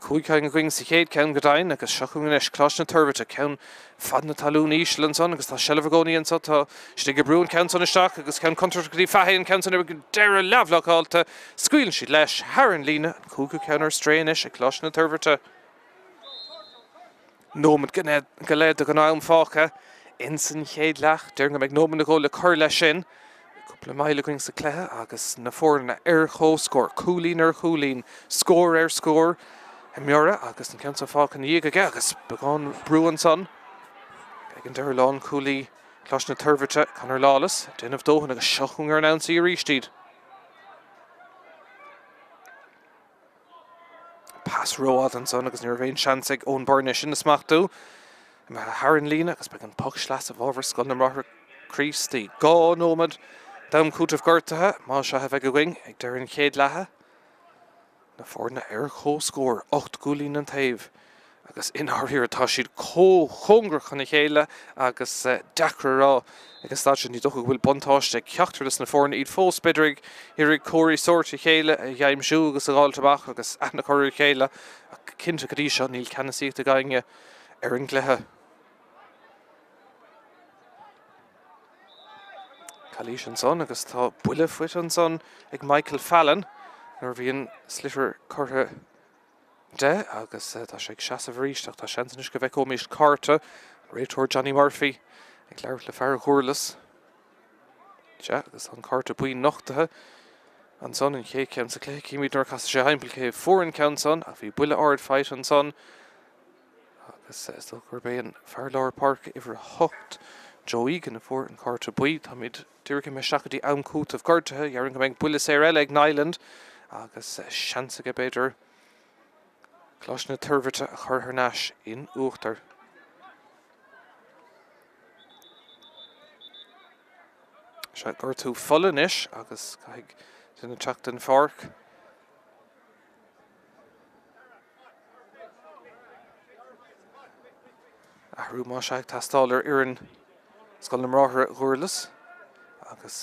Kuikang Wings, the Kate, Count Gadine, Agus Shakunish, Kloshna Turvita, Count Fadnatalun, Ishel and Son, Agus Shelvagoni and Soto, Stigabruin, Count Sonishak, Agus Count Contracti Fahin, Count Sonibdera Lavlock Alta, Squeal Shidlesh, Haran Lina, Kuku Counter Strainish, Kloshna Turvita. Nomad Galed, the Ganaum Falka, Inson Hedlach, Derna McNoman, the Gola Kurlashin. Couple of mile going to Cleha, Agus Naforna Erho score, Coolin or Coolin, score air score, Emura, Agus and Council Falcon Yiga Gagas, Begon Bruinson, Began Derlon, Cooley, Kloshna Turvita, Connor Lawless, Den of Dohan, a shocking announcer Rishteed. Pass Road and Son, Agus Nirvain Shansig, Own Burnish in the Smachtu, Haran Lina, Agus Began Puckschlass of Overskull and Rotter Crease, the Gaw Nomad. Dám cúte of Gortaha, Masha have a wing, a Darren Cade Laha. The Forna Erko score, Ocht Gulin and Tave. Agus in our here Tashid Ko, Hunger Connicela, Agus Dakra, Agus Tachin, the Duku will Buntosh, the Kyoctris and the Forna eat full spidrig, Eric Corey Sorti Kayla, Yaim Shugas, the Galtabach, Agus Anna Corey Kayla, Kinta Kadisha, Neil Canasi, the Ganga, Erin Gleha. Alish and Son, Agus Tá Builefwit and Son, Ag Michael Fallon, Norvian Slitter Curta de agus tá sé seasamhríéis tá sean is go bheith comméis carta réúir Johnny Murphy ag leir le fear chólas de agus an carta buoin nachtathe an son an ché cean sa léimiúnar cai sé haimpla fórin cean san a bhí buile áard feit an son agus gur béon fear leir park ihar hocht Joey gan na fór an carta buí tá id dúircha me seachatí anút ah cartathe ar an go mbeid buile sé eile ag Neiland agus seansa go béidir Cláisna turbhate a churthar neis in uachtar. Se gur tú folanis agus caiig duna teach den farc. Ahrú má seag tastáir ar an scoil na mráthra ghuairlas agus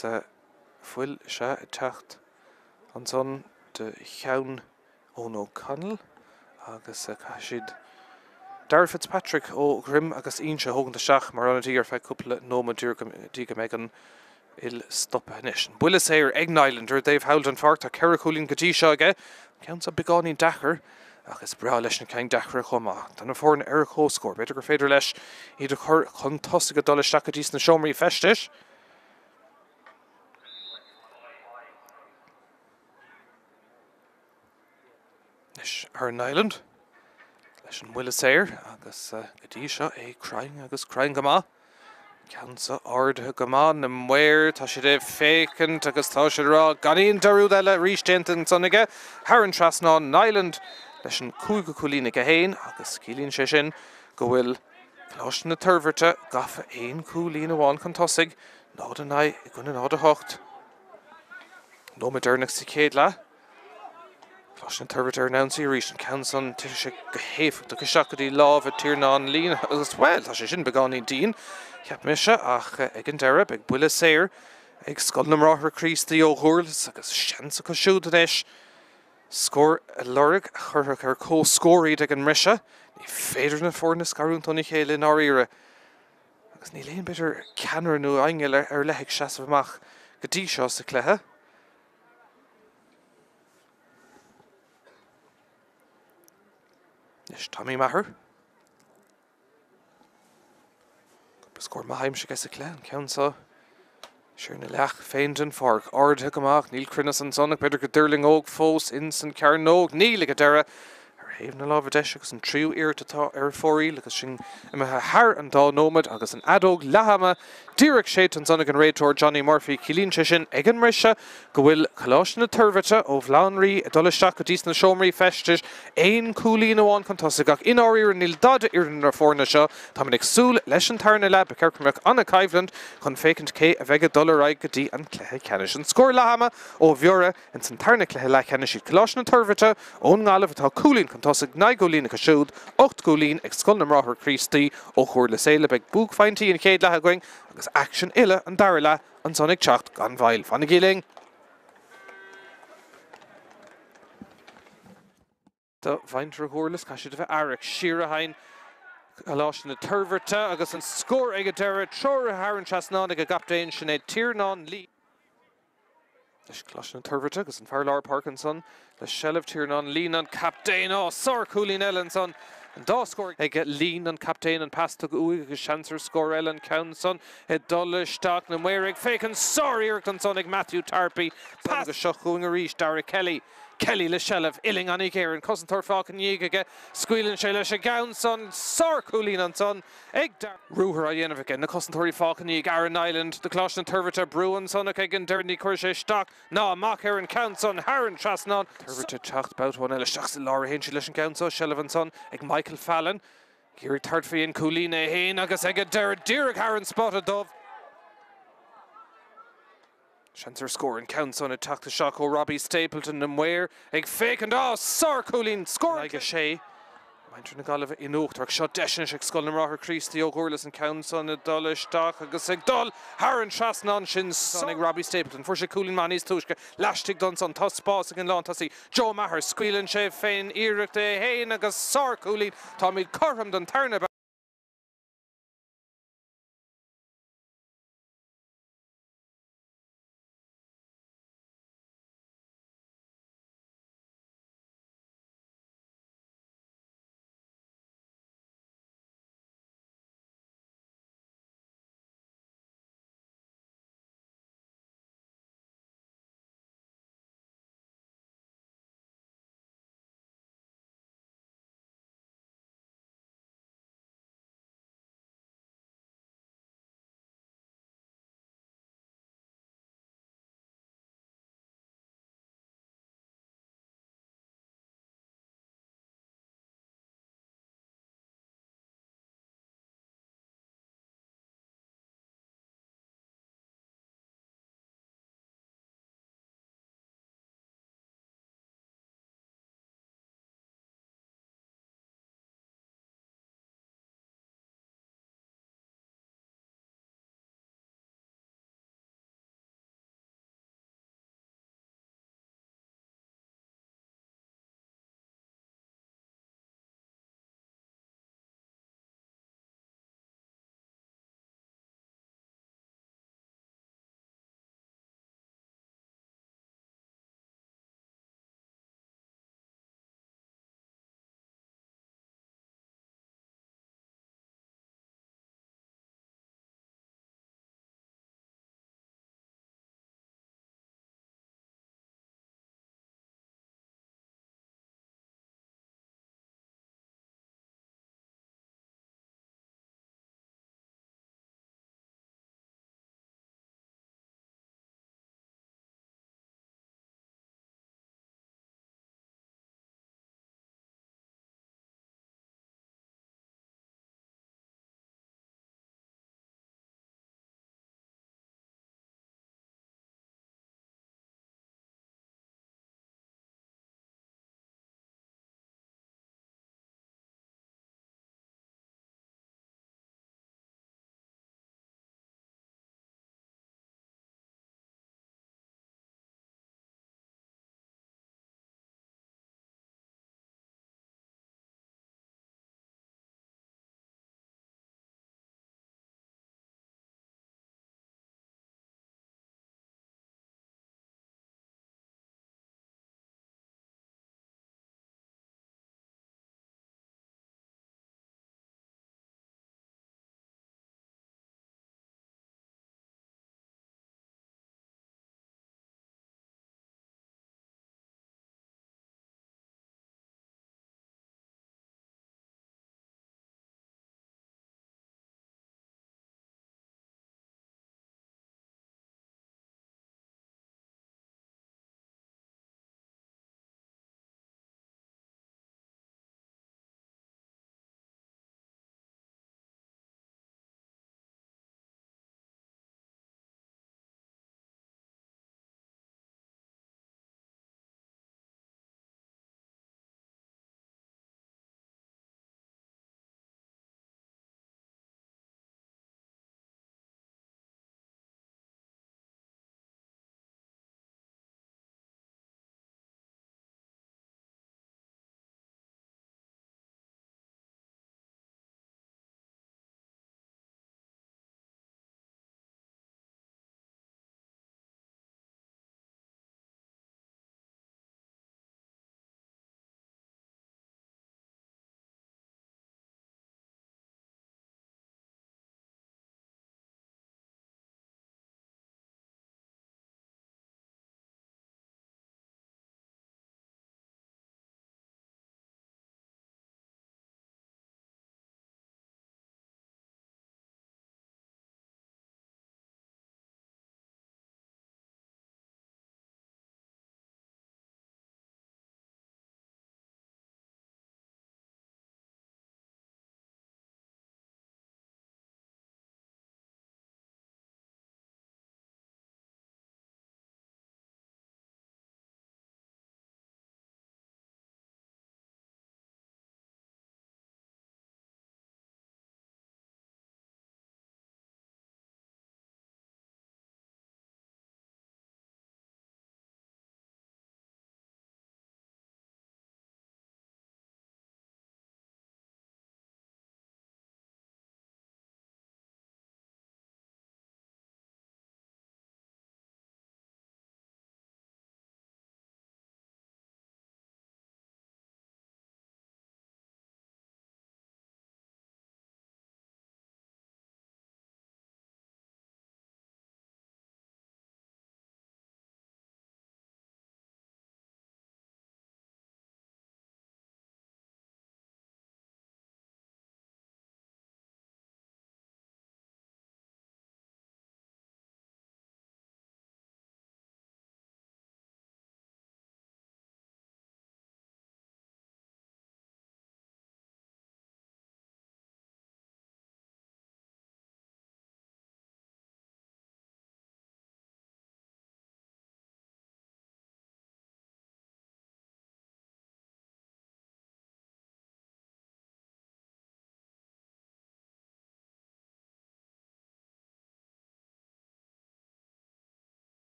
fuil se i techt an son de Cheann Ón O'Connell. Agus caiisiid Darragh Fitzpatrick ó Grimm agus Inse thuganta seach mar anna dtíí ar feith cúpla nóma dtí go méid an il stoppa hanis. Buile sé ar ag Neiland ar Dave Howland an fart a ceúlín gotí se aige cean sa beáí dechar agus bra leis an cein dechar chumá. Tá na fórna ar chóscóir, beidir gur féidir leis idir chur chuntása go dola seacha díos na seomraí festis. Ar an Neiland leis an bhuiile séir agus go dtí seo é craing agus craing goá cean sa áirthe goá na muir tá si é fécinint agus tá si rá ganíon darú eile rítéint an sonige Har an trasná Neiland leis an cúig go cholína go héin agus cílíonn sé sin go bhfuil chláis na turbharte gafa éon cúlín amháin chun tosaigh ná an na i gona ná a hocht. Nóidirnach sa céad le Flash an turbhate announce a reach an Canson til se go héifh do go seachadí láh a tíná an lín agus bhfuil tá sé sin beáí dín ceap meise ach ag an deireb ag buile séir ag scoil namráthir chríí ó thuúils agus seansa go siúdaéis scór a leric churtha ar cóscóirí ag an meise ní féidir na fórna scarúntaí chéile áíire agus ní léon beidir ceanar nó aile ar letheh seaamh amach go dtí seo sa chluthe. Is Tommy Maher. Score Maheim should get a clan. Council. Shirna Lach, Feinton, Fork, Ard Hickamach, Neil Crinnison, Sonic, Peter Gaderling, Og, Fos, Incent, Karen Og, Neil Gadera, Haven of Lavadeshix, and True Ear to Tar Erfori, Lakashing, Mahar and Daw Nomad, Agus and Adog, Lahama, Dirk Shaitan, Sonic and Raytor, Johnny Murphy, Kilin Chishin, Egan Risha, Gawil, Kaloshna Turvita, Ovlanri, Adolishak, Disna Shomri, Festish, Ain Kulino on Contosigak, Inori, and Nil Dad, Irin Refornisha, Dominic Sul, Leshen Tarnelab, Kerkmak, Anna Kivland, Confacant K, Avega Dolorai, Gadi, and Klehe Kanish, and Score Lahama, Oviora, and Santarna Klehe Kanish, Kaloshna Turvita, Own Nalavata, Kulin. Tosig naigolín a siúd, ocht golín ag scoil na mráthair chríí ó chuir le séile beag búghaintí an chéad lethagaing agus action ile an dair le an sonnig techt gan bhil fanna Gilling. Tá bhaintre thuúlas caiisiú bheith aireh siarhain a láis na turbharte agus an scór ag deire teir athn teasnáin ag gapdaon sin é tíná lí. Leis Cláis na turbhate agus an fear leir Parkinson le sellh tír an lín an captain á sár cúlín Ellenson an dáscóir ag lín an captain an pasta go uig agus seansar scór Ellen Counson i dullisteach na muir ag fécinn sáíart an son ag Matthew Tarpey pas go seoúing a ríis Dara Kelly. Kelly le sellh iling an ige an cosantar fáchan díige scuúlann sé leis a Gason sár cúlín an son ag ruúthir a dhéanamhige na cosantóirí fáchan í ar an Island de Cláis na turbhate brúan sonna ag an deirní chuir sé staach ná amach ar an Counson Har an trasná turbhate techt boutáin eile seach lá hén si leis an Gason sellh an son ag Michael Fallon Geir tartfaí an cúlín é héin agus ag an deir díach ar an spot a dómh. Chancer score and counts on attack the shock or Robbie Stapleton and Ware. Egg fake and oh, Sarkoulin scored. Like a shay. Mindre Nagalov in Ochtrak shot Deshnish, Skull and Rocker Crease, the O'Gorlis and counts on a Dullish Dock, Agusig Dull, Haran Trasnan Shin, Sonic Robbie Stapleton, Forshakulin Manis Tushka, Lashtig Dunson, Tuss Bossig and Lantassi, Joe Maher, Squealin Shave, Fain, Eric De Hain, Agus Sarkoulin, Tommy Corham, Dun Tarnab.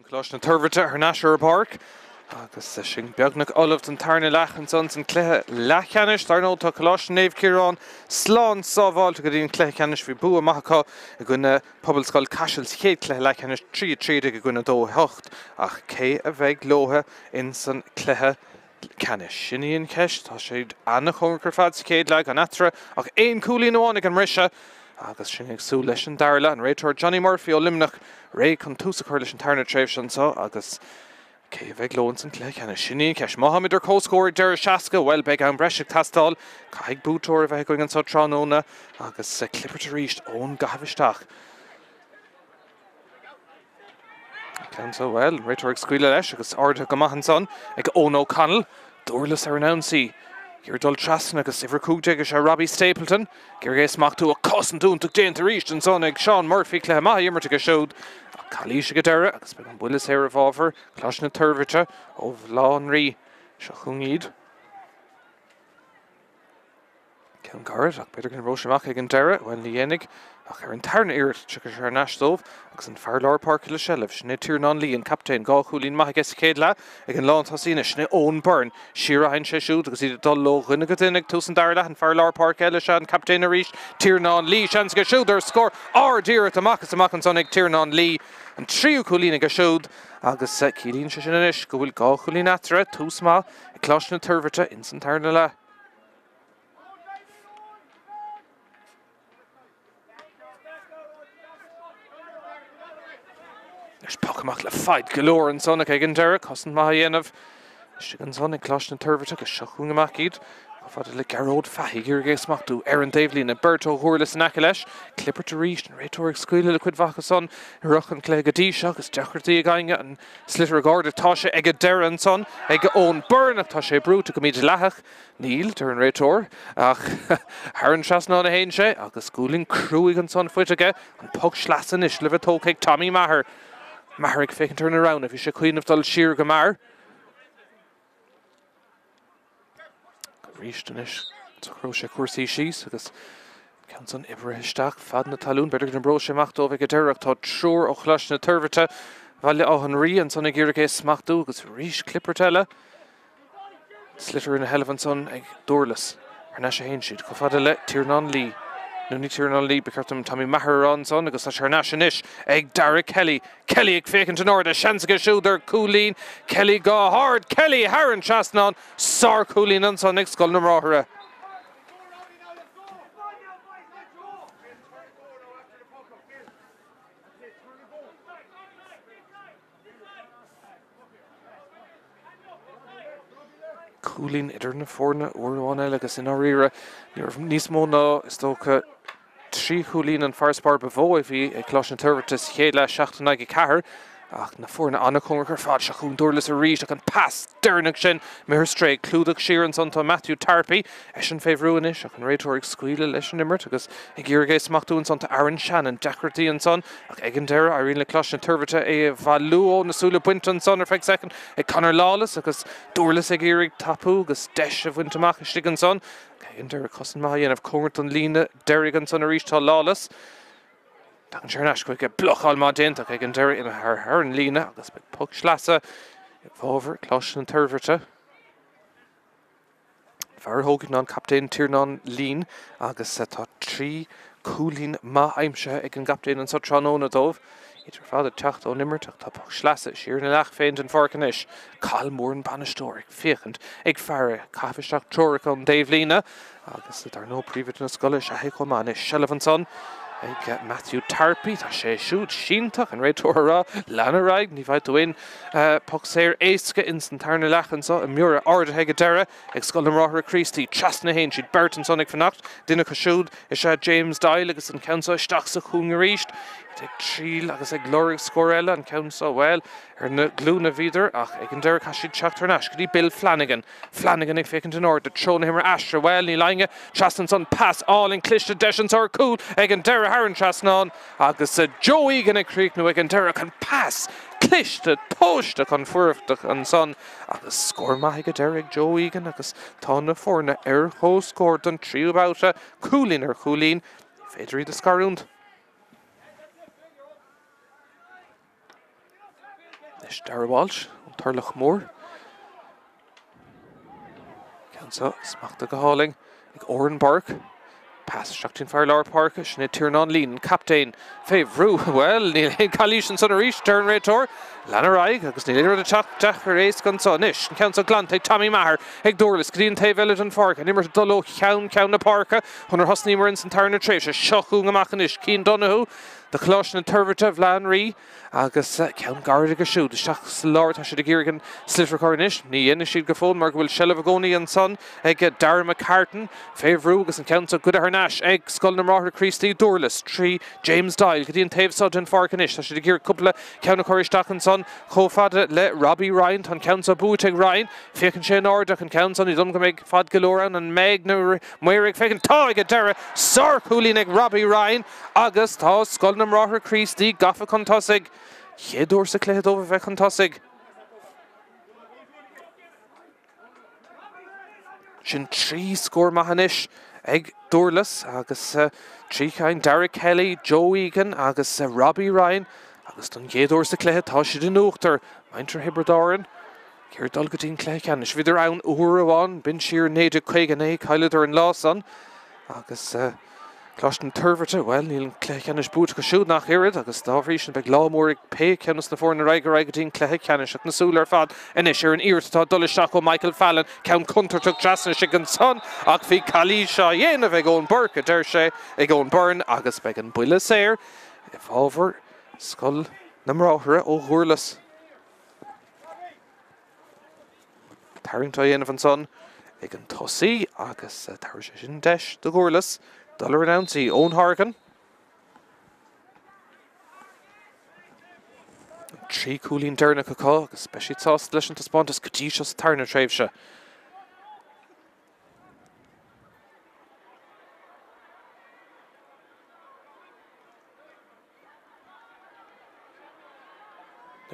Chlóisna turbhairt ar náisiúr park agus sin beagnach Olaf an tarna lechan sons an cléthe lechanis tarnó tá Chlóisna Néibh Ciarán slán sábháil go dtíon cléthe cheannis bhí bu amachá a gona pobl scoil caisil chéad cléthe lechanis trí tríide go gona dó hocht ach cé a bheith lotha in san cléthe Canna Shinian Kesh, Toshid Anachon Kerfats Kade like an Atra, of Ain Cooley no one again Risha, Agus Shinig Sulish and Darla, and Raytor Johnny Murphy, Olimnach, Ray Contusa Kurlish and Tarna Traveshan, so Agus Kaveg Lons and Clay, Canna Shinian Kesh, Mohammed or co scorer Derishaska, Welbeck and Breshik Tastal, Kaig Butor if I going and so Tronona, Agus Clipper to reach own Gavishtach. Can so well, Rhetoric Squealish, because Arda Gamahanson, like Owen O'Connell, Dorlas Arenancy, Girdol Traston, because Evercook Robbie Stapleton, Girgay Mock to a cousin doing to Jane to reach, and son, like Sean Murphy, Clehamahi, Ymertika showed, Kalisha Gadera, because Ben Willis here revolver, Kloshna Turvicha, of Lawnry, Shahungid. Can Garrett, Peter Can Roshamach again Dara, when Lienig, Ach interne irt Chukashar Nashtov, Ach in Farlar Park Lashelev, Shne Tirnon Lee and Captain Gahulin Mahages Kedla, again Lance Hasina, Shne Own Burn, Shira and Sheshud, because he did Dullo, Rinagatinik, Tusan Darla, and Farlar Park Elishan, Captain Arish, Tirnon Lee, Shanska Shuder score, or dear at the Makas Makansonic, Tirnon Lee, and Triukulina Gashud, Agasek Kilin Shishanish, Gul Gahulin Atra, Tusma, Kloshna Turvita, Instant Tarnala. There's Pokamach Lafayette Galore and Sonic again, Derek, Husson Mahayenov, Shigan Sonic, Kloshna Turvituk, Shakungamakid, Fadalik Garrod Fahi, Girgis Makdu, Aaron Davelin, and Berto Horlis Nakalesh, Clipper to Reach, and Rhetoric Squeal, Liquid Vakason, Rokan Klegadishak, Jakarti Ganga, and Slitter Guard, Tasha Egadera and Son, Ega Own Burn, Tasha Brew, to Kamid Lahach, Neil, Turn Rhetor, Haran Shasnon Hainshe, Agus Schooling, Kruig and Son Fuitega, and Pug Schlasenish, Livertokek, Tommy Maher. Maharic, if they can turn around, if you should queen of Dal Sheer Gamar. Reached Anish, Tokrosha Kursi Shees, because counts on Ibrahishtak, Fadna Talun, better than Brosha Machtov, Egaderak, Tot Shore, Ochlashna Turvita, Valle O'Henry, and Son Egirke Smachdu, because Rish Clippertella, Slitter in a hell of an son, Eg Dorless, Arnasha Hainshid, Kofadale, Tirnan Lee. Nuni Tirnan Lee, Bikartum Tommy Maharon, son, Agus Nasharnashanish, Egg Derek Kelly, Kelly Fakin to Norda, Shanska Shuder, Coolin, Kelly Go Hard, Kelly Haran Chasnon, Sar Coolin, and son, Nick's Golden Rohra. Coolin, Idrna Forna, Urwana, Legas in Arira, Nismona, Stoka. Three Hulin and Farspar Bavo if he a Kloshna Turvitus Hedla Shachtanagi Kahar. Ach na forna Anakonger Fad Shakun Dorlis Arish can pass Dernikshin, Mirstray, Kluduk Sheeran Santo Matthew Tarpy, Eshin Favruinish, Akan Rhetoric Squeal, Eshin Immerticus, Egirge Smachtun Santa Aaron Shannon, Jackerty and Son, Egandera, Irene Kloshna Turvita, E Valuo, Nasula Winton Son, or Fake Second, E Connor Lawless, Agus Dorlis Egirig Tapu, Gus Desh of Wintermach, Stigan Son. And Derek Husson Mahayan of Comerton Lina, Derek and Son Arish Tal Lawless. Dagan Chernash quick a block all my dent, okay, and Derek in her her and Lina, Agus bit Puck Schlassa, Evolver, Kloshna and Turverta. Var Hogan on Captain Tiernan Lean, Agus set out three, Coolin Ma Imsha, Egan Captain and Sotranona Dove. Either father tacht on nimmer tacht op schlasse schierne lach feint en varkenish Carl Moran Banastoric fichend ik fare kafistak torik on Davelina agus there no private scholars a hekomane Sullivanson ik Matthew Tarpy ta she shoot shintak en retora lanarig ni vait to win poxer eiske instantane lachen so mura ard hegedera ik skolum rohra Christie Chasna Hinchid Burton Sonic Fanacht Dinaka Shud Isha James Dilegus and Council Stachs Hungericht Take three, like I said, Glory Scorella and counts so well. Her Gluna Vider, Ach, Egenderek has she chucked her Nash. Could he Bill Flanagan? Flanagan, if he can deny it, showing him her Asher well, Nilanga, Chastanson pass all in Clish to Deshans are cool. Egendera Haran Chasnon, Agus Joe Egan and Creek, no Egendera can pass. Clish to Tosh to Confurth to Conson, Agus score Mahigaderic Joe Egan, Agus Tonna Forna, Erho scored on three about a Coolin or Coolin. Federer the Scaround. Dara Walsh, an Tarlach Moore. Cansa, Smachta Gahaling, Oren Burke. Pass Shaktin Farlar Park, Shnit Tirnan Lean, Captain, Favreau, well, Neil Kalish and Sonarish, Turn Raytor, Lanarai, Agus Neil Rachach, Race Gunson, Nish, and Council Glante, Tommy Maher, Egdorlis, Gdeen Tay Village Park, and Immer Dullo, Cown, Cown Parka, Hunter Husni Marins and Tarna Tresha, Shoku Macanish, Keen Donohue, the Klosh and Turvita, Vlanri, Agus Cown Gardigashu, the Shaks Lord, Hashidagirigan, Silver Cornish, Nienishid Gafon, Mark Will Shellavagoni and Son, Egg Darren McCartan, Favreau, Agus and Council Goodhart. Nash, Egg, Scullin, Martha, Christie, Dorlas, Tree, James Dial, Gideon Tave, Sudden, Farkanish, I should hear a couple of Counacorish Dackinson, Kofad, Le, Robbie Ryan, Ton Council Booting Ryan, Fakin Shane Ordock and Council, you don't make Fad Galoran and Magna Moerig, Fakin Tog, Dara, Sir Kulinig, Robbie Ryan, August, Toss, Scullin, Martha, Christie, Goffacon Tossig, Yedor Seclet over Vecon Tossig. Shin Tree score Mahanish. Egg Dorlas, Agus uh, Tríchain, Derek Kelly, Joe Egan, Agus uh, Robbie Ryan, Agus Don Yedor Seclet, Toshidin Ochter, Minter Hiberdoran, Kirdal Gadin Clecan, Shvidoran, Urawan, Binshir, Neda Quagan, Kylader and Lawson, Agus uh, Closhton Turvata, well, Neil Clecanish Bootka Shudnach Irid, Agus Davrish and Beglawmorik Pay, Kenus the Foreign Rigaragatin Clecanish at Nasular Fad, Enishir and Irstad Dulishako, Michael Fallon, Count Kunter took Jasnishig and Son, Akfi Kalisha, Yen of Egon Burke, Dershe, Egon Byrne, Agus Began Builasair, if over, Skull Namrohra, O Hurlas. Tarrington Yen of and Son, Egan Tossi, Agus Tarishin Desh, the Hurlas. Dollar announcy, Owen Harkin. Tree Coolin Derna Kakak, especially Toss, Lishan to Spontus, Kadishas, Tarna Travesha.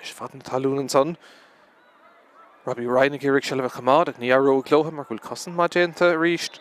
Nishfatan Talun and Son. Robbie Ryan, Girik Shelva Kamad, Niaro Gloham, Markul Cosson Magenta reached.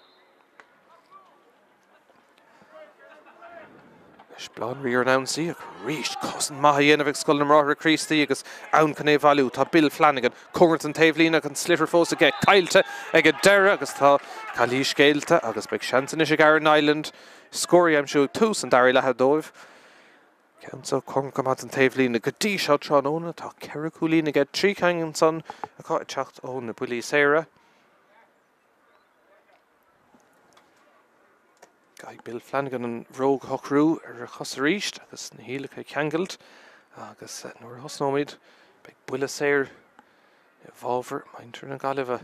Blon rear announcy, reached cousin Mahayen of Exculnum Rotter Christie, Agus Aun Cane Value, Ta Bill Flanagan, Cormorant and Tavelina, and Slitter Fosa get Kailte, Egadera, Agus Ta Kalish Gailta, Agus Big Shantanish, Agaran Island, Scory, I'm sure, Toos and Dari Lahadov, Council Cormorant and Tavelina, Gadisha Tronona, Ta Kerakulina get Treekang and Son, a Cotchacht own the Bully Sarah. Bill Flanagan and Rogue Hockrew are Husserisht, Agus Nihilika Kangelt, Agus Nur Husnomid, Big Builasair, Evolver, Minter and Galiva.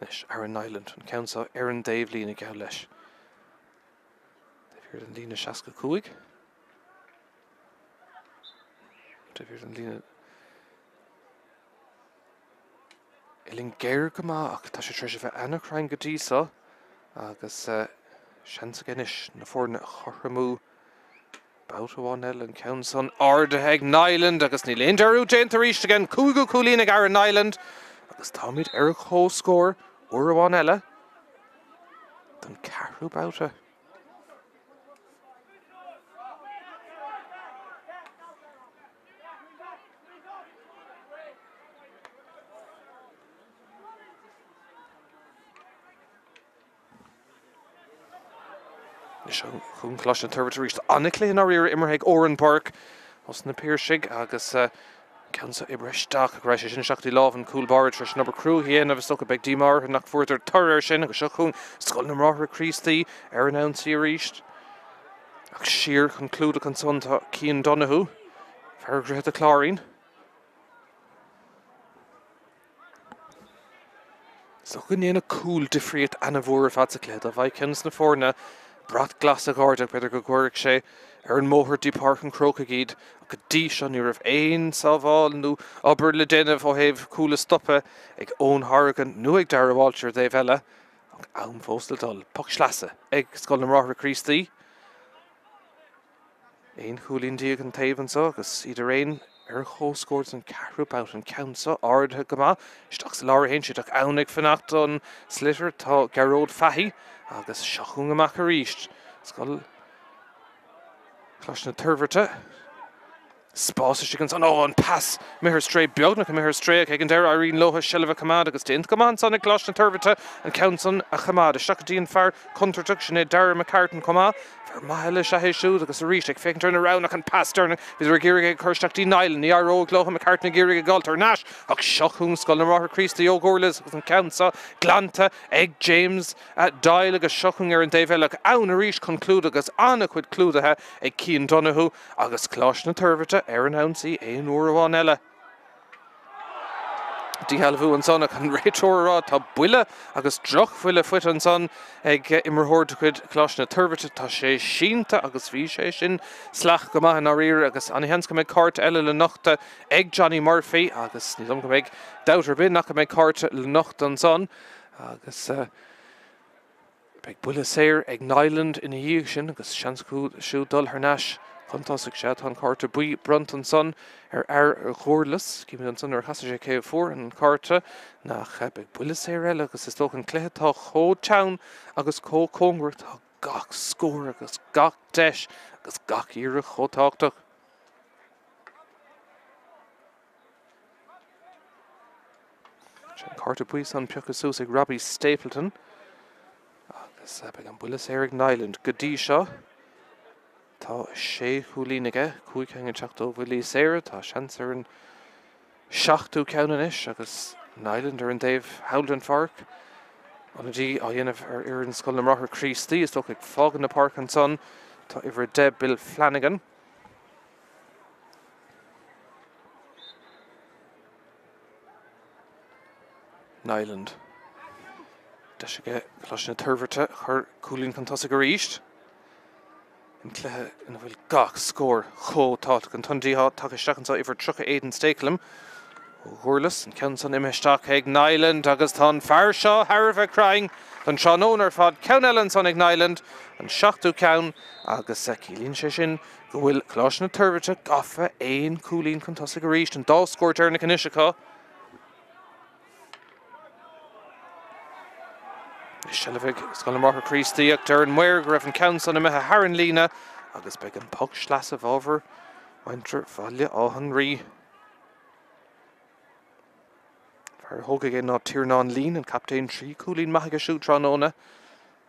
Nish Aaron Island and Council Aaron Dave Lina Gaulesh. They've heard in Lina Shaska Kuig. They've heard in Lina. Ilingair Gama, Tasha Treshiva Anacrine Gadisa, Agus Shansagenish, Naforn Horamu, Bautawan and Council, Ardaheg Nyland, Agus Nilain Daru Jantarish again, Kugu Kulina Garan Nyland, Agus Tomid Eric Ho score, Urawan Ella, Don Caru Bauta. Chun Closh and Turvita reached Anniclay and Arir Immerheg Oren Burke, Osna Piershig, Agus Council Ibreshtak, Grashishin Shakti Love and Cool Borage, Rush Number Crew, Hien of Stuck a Big Demar, and knocked further Turrishin, Shakun, Scullum Rotter Christie, Aaron Ouncy reached. Sheer concluded concern to Cian Donahue, Faragret the Chlorine. So can you a cool defeat and a war of Atzicleta, Vikings and Forna. Brat Glassagorda, Peter Gogorikshe, Erin Moherty Park and Crokagid, Kadish on your of Ain, Salval, Nu, Oberledenev, Ohev, Kula Stoppe, Eg Own Horrigan, Nuig Dara Walcher, Davella, Aum fóstal dul, puck shlasa, ag scoil na mráithre chrís tí. Aon chúlín díag an taibhan sa, agus idir aon ar chó scores an carrúb out an count sa, ardha gama, stach sa lára hain si dach aon ag fanacht an slitter tá garód fahi, agus seachún amach ar íst. Scoil clasna turverta. Spás is against an oh and pass Mihir Stray Biogna Mihir Stray against there Irene Loha Shelva Kamada against in commands on a Glash and Turvita and counts on a Kamada Shakadin far contradiction a Dara McCartan comma for Mahela Shahishu against Rishik faking turn around and pass turn is Regirig Kirshakdin Island the Iro Gloha McCartan Girig Galter Nash Ak Shakhung Skull and Rocker Crease the Ogorlis and counts on Glanta Egg James at Dial against Shakhung Aaron David like Aunarish conclude against Anaquid Cludaha a Keen Donoghue against Glash and Turvita Aaron Hounsey, Aon Urawanella. Dihalvu and Son, and Raytora, Tabuilla, Agus Drach, Willa, Foot and Son, Egg Immerhord, Kloshna, Turvit, Tashe, Shinta, Agus Visheshin, Slach, Gamahan, Arir, Agus Anihanskameg, Cart, Ella, Nochta, Egg Johnny Murphy, Agus Nilumkameg, Douterbin, Nakameg, Cart, Nocht and Son, Agus. Big Bullasair, Egg Nyland in a Yushin, Agus Shansku, Shu Dul Hernash. Fantastic shot on Carter Bui Brunton Son er er gorless give me son er hasje K four and Carter na heb ik willen say relic is toch een klein toch old town agus ko konger toch gak score agus gak dash agus gak hier god hakt toch Carter Bui Son Pjokasus Robbie Stapleton agus heb ik een willen say Eric Nyland Gadisha Tá sé chuúlínige chuig an teachtó bhfuilí séire tá seansar an seachtú ceannanis agus Nylander an Dave Howland Fark an dtí a dhéanamh ar ar an scoil na mráithre chrís tí is tóg ag fágan na Park an Son tá uimhir de Bill Flanagan. Nyland. Deis aige leis na tuirvete chur cúlín fantása go ríist. In Cleha in a will gach score ho talk and Tundi hot talk is shaken so if truck Aiden Stakelum Horless and Council Imhe Stock Heg Nyland Augustan Farshaw Harva crying and Sean Owner Fod Count Ellen Sonic Nyland and Shachtu Count Agaseki Linshin will Kloshna Turvita Goffa Ain Coolin Contosigareesh and Dal score Ternik and Ishika Shelvig, Skolmarker Crease, the Turn, Muir, Griffin Council, and Meha Haran Lina, Agus Began Puck, Schlasov over, Winter, Valia, O'Henry. Farhog again, not Tiernan Lean, and Captain Tree, Coolin Mahagashu, Tranona,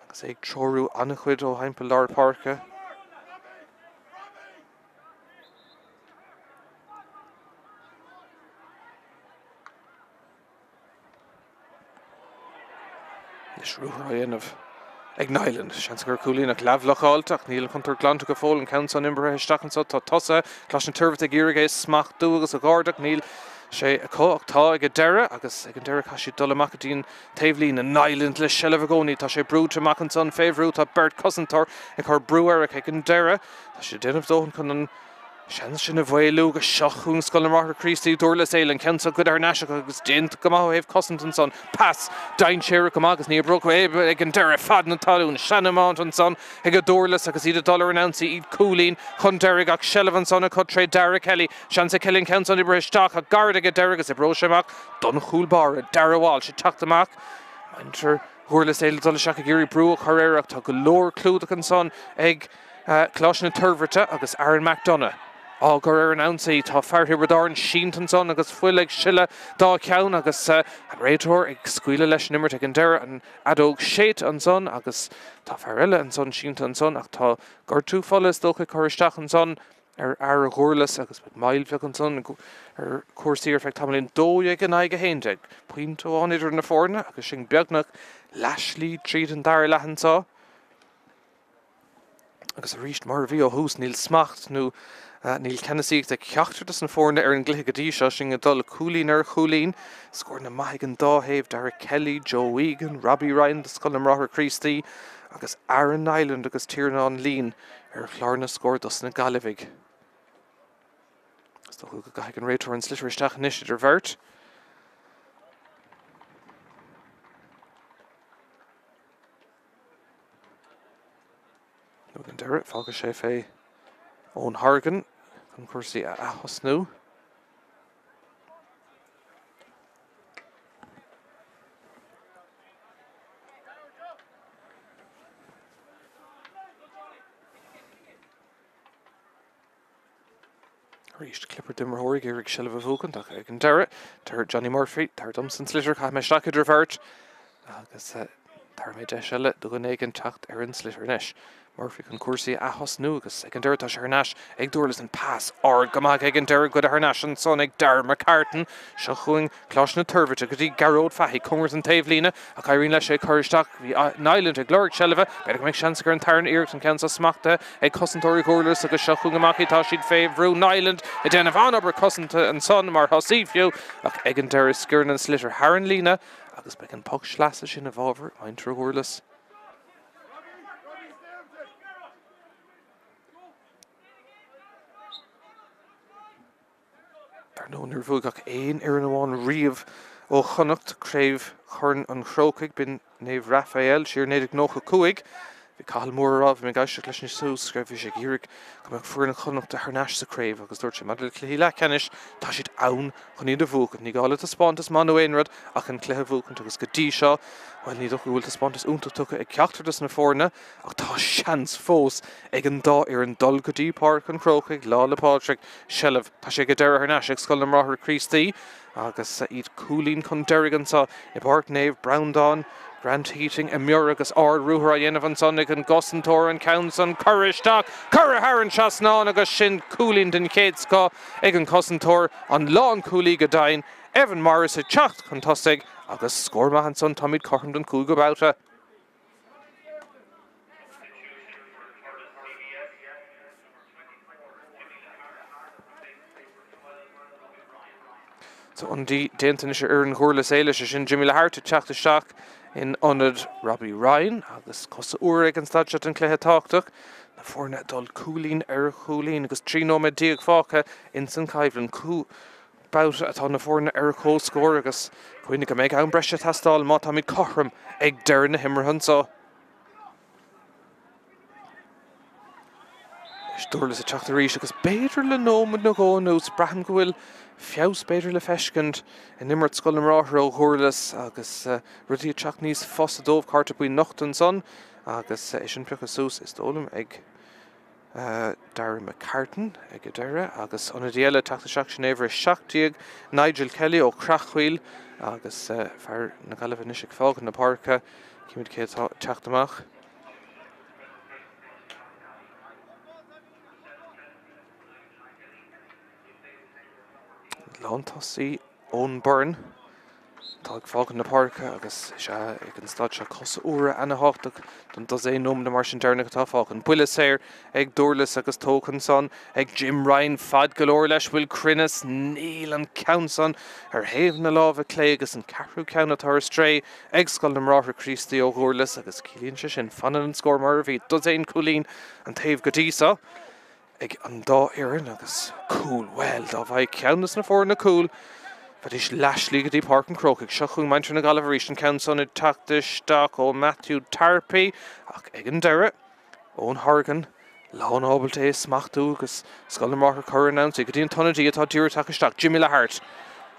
Agus Egg Troru, Anaquid, O'Heimpelar Parker. Ruhrain of Egniland, Shansker Kulina, Glavlochaltach, Neil Hunter Glantica Folan, Council Nimber, Stakenso, Totosa, Clashin Turvita Girige, Smach Dugas, Agordak, Neil She a Cock, Tagadera, Agus, Agandera Kashi Dulamacadine, Tavlin, and Nyland, Leshelevagoni, Tashe Brew to Mackinson, Favourita, Bert Cousintor, and Cor Brewer, Agandera, Tashe Den of Dohankan. Shansin of Waylug, Shachun, Skullamar, Christie, Dorlas, Ailen, Council, Goodar Nashakagus, Dint, Gamahave, Cossington Son, Pass, Dine Sherikamagas, Neabrook, Egantera, Fadden, Talun, Shanamount and Son, Egadorlas, Akasida Dollar and Ansi, Eat Coolin, Hunterigak, Shelvan Son, a Cotre, Dara Kelly, Shansa Killing, Council, Ibrishtak, a Gardiga, Derigas, Ebroshamak, Dunhulbar, Darawal, Shitaktamak, Manter, Gorlas, Ailen, Dolashakagiri, Brew, Herrera, Takalor, Cludakan Son, Egg, Kloshna Turvita, Agus Aaron McDonough. All Guerrero Nancy, Toffarty Radarn, Sheenton Son, Agus Fuileg, Shilla, Dawkyan, Agus Rator, Exquila Lesh Nimmer, Tekendera, and Adog Shate and Son, Agus Toffarella and Son, Sheenton Son, Acta Gortu Follis, Doka Koristach and Son, Er Aragorlas, Agus Milevik and Son, Er Corsier Factamelin, Doyeg and Iga Haindig, Pinto on it in the Forna, Agus Shing Biognak, Lashley, Treat and Dari Lahansa, Agus Reached Marvio, Hus, Neil Smacht, Nu. Uh, Neil Kennedy, the Kyachter doesn't form the Erin Gligadisha, Shing a dull Cooliner, Coolin, scoring a Mahigan Dawhave, Derek Kelly, Joe Wigan, Robbie Ryan, the Scullum Rocker Christie, Agus Aaron Island, Agus Tiernan Lean, Eric Larna scored Dustin Galavig. So Gahagan Raytor and Slitterish Tachanish at revert. Dugan Derrit, Falca Shefe, Owen Hargan, Concorsi Ahosnu. Reached Clipper Dimmerhorig, Eric Shelva Vulcan, Dugan Derrit, Derrit Johnny Murphy, Derrit Dumson Slitter, Kamesh Daka Dravart, Algas Tarme Deshele, Dugan Egan Tacht, Erin Slitter Nesh. Murphy Concorsi Ahos Nugas, Secondary Tash Hernash, Egdorlis and Pass, or Gamag Egentera, Good Hernash and Son Egdar McCartan, Shahuing, Kloshna Turvich, Gadi Garrod Fahi, Congers and Tavlina, a Kyrene Leshe Kurishtak, Nyland, a Gloric Shelva, Bedekmek Shansker and Taran Erickson, Kansas Smachta, a Cousin Tori Gorlis, a Shahungamaki Tashid Favru, Nyland, a Den of Honor, Cousin and Son, Mar Hosifio, a Egentera Skirn and Slitter, Haran Lina, Agus Becken Puck Schlassish in a Vover, Mindra Gorlis. No nervugach ein Erinoan Reeve O Hunocht Crave Horn and Crokig bin Nave Raphael Sheer Nedic Nocha Kuig Vikal Murov Megasha Klashnisus Gravish Girik Kamak Furin Hunocht to Harnash the Crave because Dorch Madel Klehila Canish Tashit Aun Honida Vulcan Nigalit the Spontus Mano Einrad Akan Cleha Vulcan to his Gadisha while Nidoch will the Spontus Untertuka a Kyachterdas Naforna Aktash Chance Fos Egan Da Erin Dulgadi Park and Crokig Lala Patrick Shelev Tashigadera Harnash Excullam Roher Christie Agus Eid Coolin Conderigan saw Ibart Nave Brown Don Grant Heating, Emuragus, Ard, Ruhra, Yenavan, Sonic, and Gossentor, and Counson, Kurishtak, Kuraharan, Chasnanagus, Shin, Coolind, and Kateska, Egan Gossentor, on Lawn Cooligadine, Evan Morris, a Chacht, Contosig, Agus Scormahan, Son, Tommy, Corhamd, and Coolgabouta. On the Dantonisher Erin Horlis Eilish in Jimmy Lahart, Chachta in Onad Robbie Ryan, Agus Kosa Ureg and Stadchat and Cleha Toktuk, the Fornet Dol Coolin, Eric Coolin, Agus Trino Mediag Foka, Inson Kyvlin, Coo Bout at on the Fornet Eric Holscore, Agus Quinica Meg Ambresha Tastal, Motamid Cochram, Egg Derin Himmerhunso. Storlis a Chachtarisha, Agus Bader Lenome and Nogonos, Braham Gwil. Fiaus Bader Lefeshkind and Nimrat Scullum Rothro Horlis Agus Rudia Chachnis Fossa Dove Carter Bui Nochten Son Agus Ishin Pukasus is Dolum Egg Darren McCartan Egadera Agus Onadiela Tachashak Shinever Shaktiag Nigel Kelly O Crachwil Agus Far Nagalav Nishik Fog Naparka Kimid Kate Chachtamach. Lontossi, Owen Byrne, Talk Falcon the Park, Agus Sha, Eganstacha, Kosa Ura, Anna Hawtuk, Dun Dazay Num, the Martian Ternica Falcon, Willis Hare, Egg Dorlis, Agus Tokenson, Egg Jim Ryan, Fad Galorlesh, Will Crinus, Neil and Counson, Her Haven Alava, Clagus and Capru Counator Stray, Egg Scullum Rotter, Christy O'Horlis, Agus Kilian Shishin, Fanan and Score Murphy, Dazane Coolin, and Tave Godisa. Eg an da Erin agus cool well da vai countess na for na cool but is lashly the park and croak shachung minter na galveration council attack the stock o Matthew Tarpey ag an dere Owen Hargan Lon Oblte smachtu agus Scullmarker Curran announce ag an tonity at dear attack stock Jimmy Lahart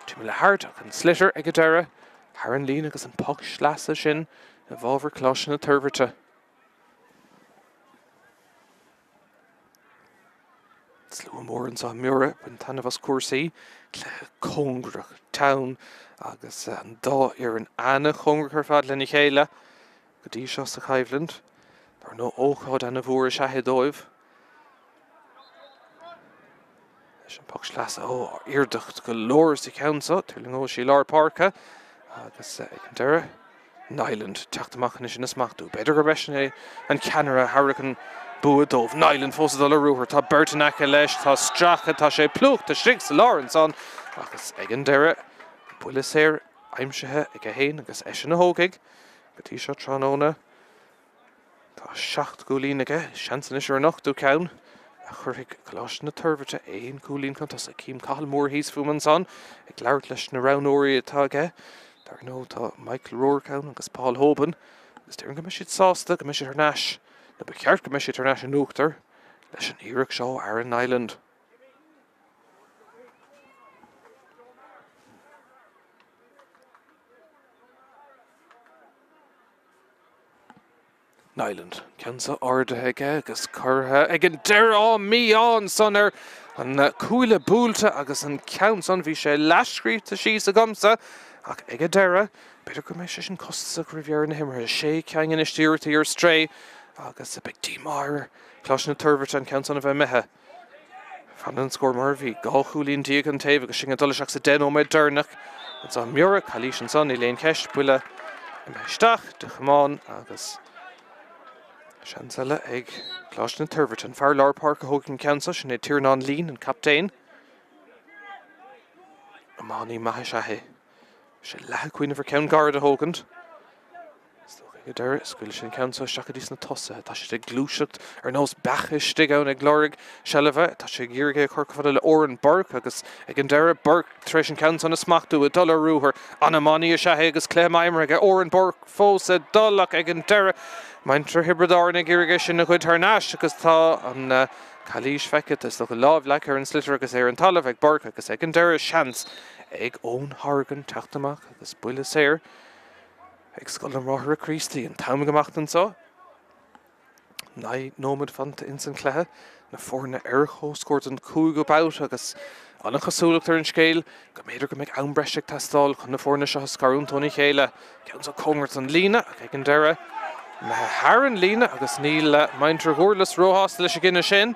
Jimmy Lahart and Slitter ag dere Haran Lina agus an Puck Schlassin Evolver Closh na Turverta. Slua Moore and Samura, Pantanavas Corsi, Congra Town, Agus and Da Erin Anna, Congra Fadla Nichela, Gadishas the Kyveland, there are no Ochod and Avura Shahidoiv. Shampakshlas, oh, Irducht Galores the Council, Tulingo Shilar Parka, Agus Ekandera, Nyland, Tachtamachanish and Smachdu, Bedrogabeshne, and Canara Hurricane. Buadov, Nyland, Fosadala Ruher, Ta Bertanak Elesh, Ta Stracha, Ta She Pluk, Ta Shrix, Lawrence on, Agus Egandera, Bullis here, Imshehe, Egahain, Agus Eshina Hogig, Gatisha Tranona, Ta Shacht Gulinige, Shansanisher Noctu Cown, Achurik Kaloshna Turvita, Ain Gulin Contas, Akim Kahal Moorhees Fumanson, Eglart Leshna Round Oria Tage, Darno Ta Michael Roarcown, Agus Paul Hoban, Agus Derringamish Sauce, the Commissioner Nash. De bekerkt mis je ter naast je noekter, leis een eerlijk zo haar in Nijland. Nijland, kansa orde hege, agus curha, egin der o me on sonner, an coole bulta, agus an counson vi she lashkrief to she's a gumsa, ag egadera, better commission costs a riviera in him, her she kang in a steer to your stray, agus a big demire, clash in a turvert and counson of a meha. Fandan score Murphy, gall coolin dig and tave, agus shing a dulishaks a den o med dernak, and so mura, kalish and son, Elaine Kesh, bulla, and meshtach, de chamon, agus. Chancellor Egg, Clash and Turverton, Farlar Park, Hogan Council, and a Tiernan Lean and Captain. Amani Mahashahi, Shella Queen of her Count Guard at Hogan. Stogader, Squilshin Council, Shakadis Natossa, Tasha Glushut, Ernos Bachish, Digown, Eglorig, Shalava, Tasha Girge, Corcovadilla, Oren Burke, Agus, Egandera, Burke, Threshin Council, a Smackdu, a Dollar Ruher, Anamani Shahi, Agus, Claire Mimeriga, Oren Burke, Fosa, Dullach, Egandera. Minter Hibradar na Girgish na Huid Harnash, because Tha and Kalish Feket is the love like her and Slitter, because her and Talavek Bark, because Egandera Shans, Egg Own Hargan, Tachtamach, because Bullis Air, Egg Scullum Rohra Christie, and Tamagamacht and so. Nai Nomad Fanta Insan Cleha, na Forna Erho scores and Kugo Bout, because Anachasulik Turn Scale, Gamader can make Ambreschik Tastal, Con the Forna Shahaskarun Tony Kayla, Council Congress and Lina, Egandera. Maharan Lina, agus Neil Minter Horlas Rojas, Lishagina Shin,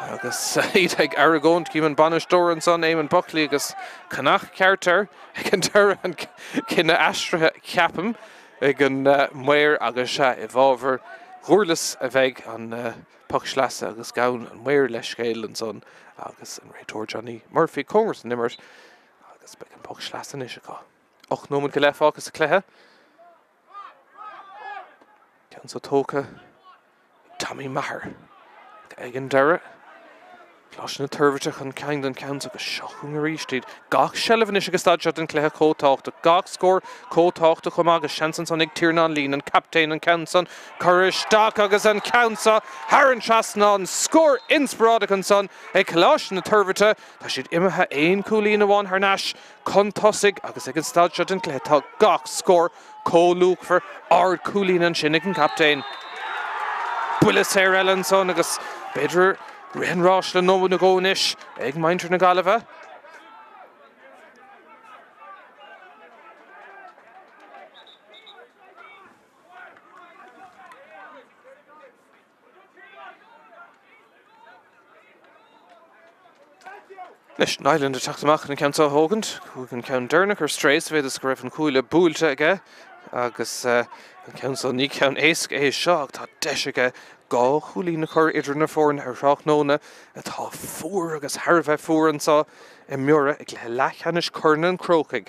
agus Idag Aragon, Kiman Banish Doran Son, Eamon Buckley, agus Kanach Carter, Egandera and Kina Astra Capim, Egan Muir, Agasha Evolver, Horlas Aveg on Puxlasa, agus Gown and Muir Leshgale and Son, agus and Retor Johnny Murphy, Congress and Nimmers, agus Began Puxlasa Nishaka. Och Noman Galef, agus Cleha. Council Toka, Tommy Maher, Egandera, Gloshna Turvitach and Kangdon Council, a shocking reached. Gok Shelvinish, a stadshot and Cleha Kotalk, the Gok score, Kotalk, the Komaga, Shansons on Igtirnan Lean and Captain and Kanson, Kurish Dakagas and Kansa, Haran Chasnon, score Inspirodic and Son, a Kloshna Turvita, Tashid Imaha Ain Kulina one Harnash, Kontosig, Agas Egan Stadshot and Cleha Gok score. Co Luke for Ard Coolin and Shinnigan Captain. Bullis Air Ellenson, Agus Bedrer, Ren Roshlan, no one to go Nish, Egg Minter Nagalava. Nish Nylund attacked the Machin and Council Hogan, who can count Dernick or Strays, Vedas Griffin Coola Bulta again. Agus uh, Council Nikan Esk, a shock, that Deshika, Gaw, Hulinacur, Idrina Foran, Herrock Nona, a Tha Four, Agus Harve Foran saw, and Mura, a Glachanish Kernan Croakig.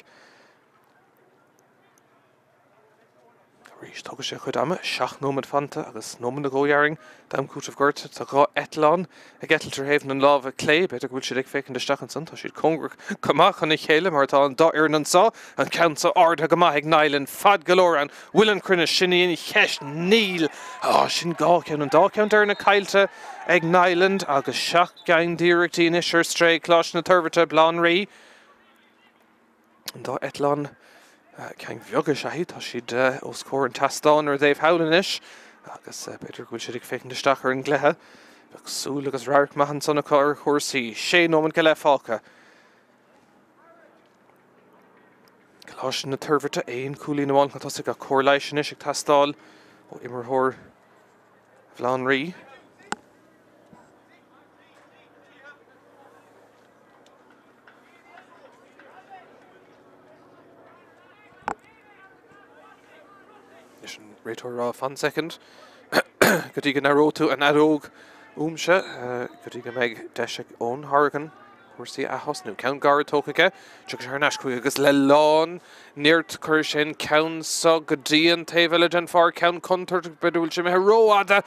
Rish Togasha Kudama, Shach Nomad Fanta, Agus Noman the Goyaring, Damcoot of Gert, the Gaw Etlon, a Gettleter Haven and Lava Clay, better good she dick and the Stachenson, Tashid Kongrik, Kamach and Nichelem, Hartan, Dot Irnan saw, and Council Ard Hagamahig Nylan, Fad Galoran, Willan Krinish, Shinny, Hesh, Neil, Ah, Shin Gawkin and Dawkin, Derna Kylta, Egg Nyland, Agus Shach Gang Directin, Isher Stray, Closh Naturvita, Blonri, and Dot Etlon. Kang Vyoga Shahid, Tashid Oscor and Taston or Dave Howlinish. Agus Peter Gulshidik Faking the Stacher and Gleha. Baksul Agus Rarik Mahan Sonakar Horsi, Shane Oman Galefalka. Kalash in the Turvita, Ain Kulina Wan Katosika, Korlaish Nishik Tastal, O Immerhor Vlanri. Retor Ra Fan second. Gadiga Naroto and Adog Umsha. Gadiga Meg Deshek on Hargan. Horsi Ahos new Count Gar Tokake. Chukarnash Kugas Lelon. Near Kurshin Count Sogadian Te Village and Far Count Conter Bedulchim Heroada.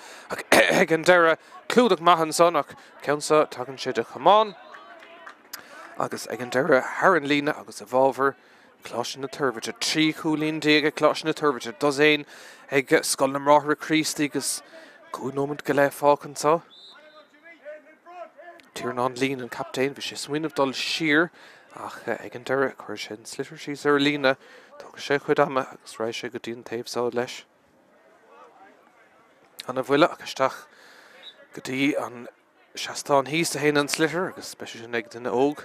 Egandera Cludak Mahansonok. Count Sa Tagan Shida Kaman. Agus Egandera Haran Lina Agus Evolver. Closh in the Turvita, Tree Coolin Diga, Closh in the Turvita, Dozain, Egg Scullum Rohra Christie, Good moment go left for Arkansas. Tiernan Lean and captain vicious win of Dol Sheer. Ach, Egan Derek, Corshin Slitter, she's Erlina. Tokashe Kudama, Sraisha Gudin Tave Sodlesh. Anavilla, Akastach, Gudi, and Shastan Hees to Hain and Slitter, Agus Special Negdin Og,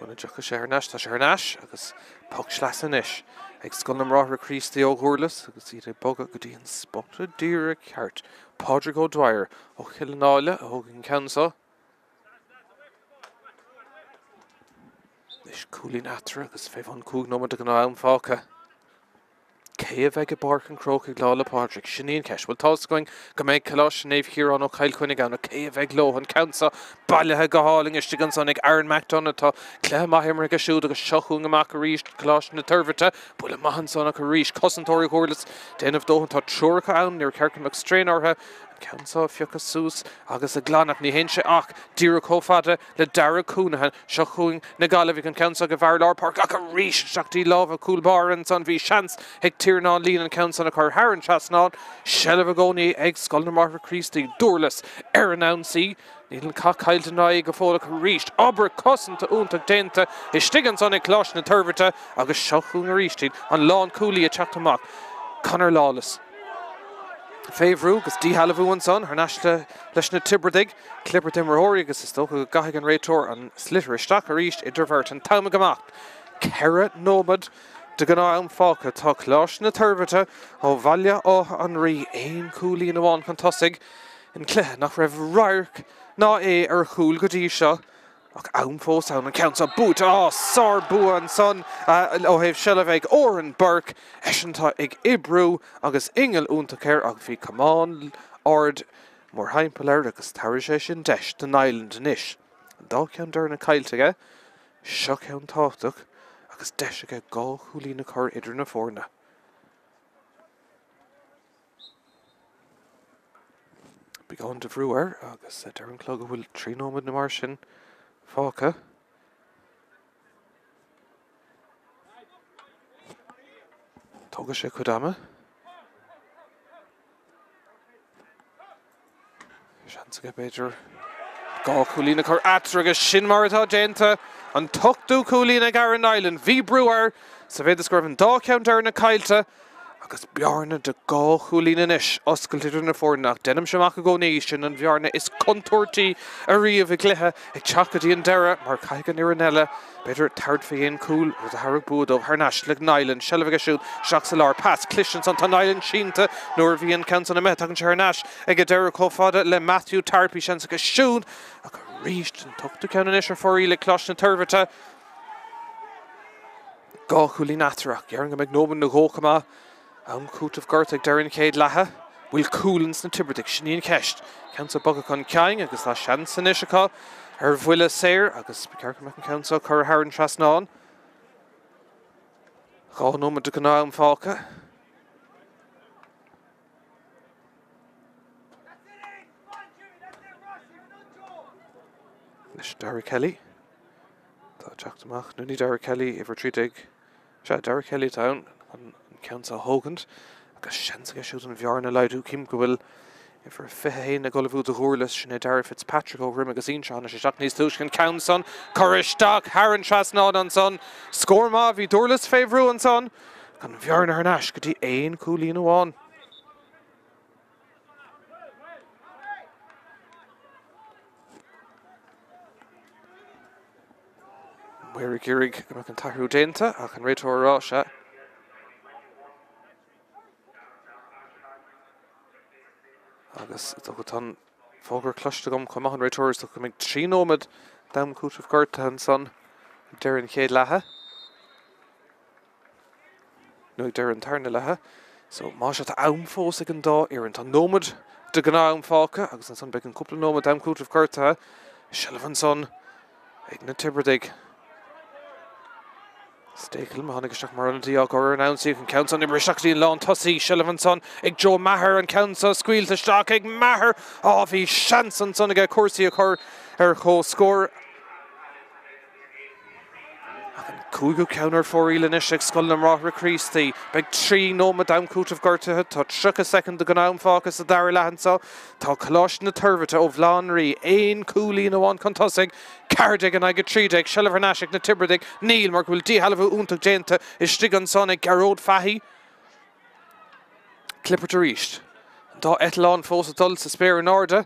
Munajuka Shernash, Tashernash, Agus Pok Schlasinish, Exgunam Rotter Crease the Og Horless, Agus Ede Boga Gudi and Spotta Dira Cart, Podrigo Dwyer, Ochilanola, Hogan Council. Is Coolin Atra, because Fevon Coog no matter how I'm Falca. Kaya Vega Bark and Croaky Lala Patrick, Shaneen Cash. Well, Toss going, Gameg Kalosh and Eve here on O'Kyle Quinigan, Kaya Veg Lohan, Council, Balahaga Hauling, Ishtigan Sonic, Aaron McDonough, Clem Mahimrika Shud, Shahung Makarish, Kalosh and the Turvita, Bullamahan Sonic Arish, Cousin Tori Horlitz, Den of Dohan, Tachurka Allen, near Kirkin McStrain, Council of Yukasus, Agus Aglanat Nihenche Ak, Dira Kofada, Ladara Kunahan, Shakuing, Nagalovic and Council Gavarlar Park, Akarish, Shakti Lava, Kulbar and Son V. Shans, Hectirnon Lean and Council of Harran Chasnon, Shellavagoni, Egg, Skulnermark, Christie, Doorless, Erenouncy, Needle Cock, Hildenai, Gafola, Karish, Ober Cusson to Untag Denta, Ishtigan Sonic Losh and Turvita, Agus Shakung Arishtin, and Lon Cooley at Chatamak, Connor Lawless. Favorug is D Halavu and Son, Hernashla Leshna Tiberdig, Clipper Timmerhori, Gastoku, Gahigan Raytor, and Slitterish, Dakarish, Intervert, and Talmagamak, Kera Nomad, Daganaum Falka, Tok Loshna Turvita, Ovalia, O Henri, Ain Cooley, and Wan Contosig, and Cleh, Nakrev Rark, Na E, Erhul Godisha, Aumfo Sound, and Council Boot, Ah, Sarbu and Son, Ohev Shelaveg, Oren Burke, Eshenta Ig Ibru, Agus Ingel Untaker, Agvi Kaman, Ord, Morheim Pilar, Agus Tarishesh and Desh, the Island Nish, Dalkian Derna Kailtega, Shokan Tautuk, Agus Deshega Gol Hulina Kor Idrina Forna. Begon to Brewer, Agus Derna Clog will Trino with the Martian. Falca. Togashe Kodama. Shanska Bader. Gaw Kulina Kor Atraga Shin Marita Genta. And Tukdu Kulina Garan Island. V Brewer. Saveda Scorpion Daw Counter Nakailta. Agus Bjarne de Gaw Kulina Nish. Oskal Tidrina Fornak. Denim Shamaka Go Nation. And Bjarne is Contorti. Aria Vigleha. Echakadi and Dera. Markaiga Niranella. Better Tardfayen Cool. With Harug Budo. Harnash. Lign Island. Shelvigashud. Shaxalar. Pass. Clishans on Tan Island. Shinta. Norvian Kansan Ametakan Sharnash. Egadera Kofada. Le Matthew Tarpi. Shansakashud. Akarisht. And Tuk to Kananish. For Ela Klosh and Turvita. Gaw Kulina Atra. Yaranga McNoman. Nogokama. Aum Coot of Garthig, Darren Cade Laha, Will Coolins and Tiberdic, Shaneen Kesht, Council Bogacon Kyang, Agus La Shanson Ishakal, Ervilla Sayre, Agus Bicarcamacan Council, Curraharan Trasnon, Ronoma de Ganaum Falca, Nish Derek Kelly, Jactamach, Nuni Derek Kelly, Evertredig, Shad Derek Kelly Town. Council Hogan, agus Shanska shooting Vjarna Laidu Kimkawil, if her Fehena Golavu the Horless, Shinedara Fitzpatrick over Magazine, Shana Shaknis Tushkin, Council, Korishtak, Haran Trasnod and Son, Scormavi, Dorless Favru and Son, and Vjarna Hernash, Gudi Ain Kulina Wan. Weri Girig, Makantahu Denta, Akan Retor Rasha. Agus Dokotan Fogger Clustagum, Comahan Retors, Dokumik Tree Nomad, Dam Coot of Gartan Son, Darren Cade Laha, No Darren Tarnalaha, so Masha to Aumfo, second Daw, Irenton Nomad, Daganaum Falca, Agus and Son Beck and Couple Nomad, Dam Coot of Garta, Shelvan Son, Igna Tiberdig. Stakel, Mahanagashak Morality, Ogor announced you can count on Ibrishakti and Lon Tussi, Shelevanson, Ig Joe Maher and Council Squeal to Shock, Ig Maher, Avi Shanson, Soniga, Corsi, Ocor, Erko, Score. Cúigiú counter for Éileann Isig Scullin Roth Recreasty. Big three no Madame Coot of Gertha touch. Shook a second the Ganaum Focus of Darrell Lahansa. Tá Colosh in the Turvita of Lanry. Ain Cooley in the one Contusig. Cardig and I get three dig. Shelliver Nashik na Tiberdig. Neil Mark will D. Halavu Untug Genta. Is Stigan Sonic Garrod Fahy. Clipper to reach. Tá Etalon Fós Adults is Spare in order.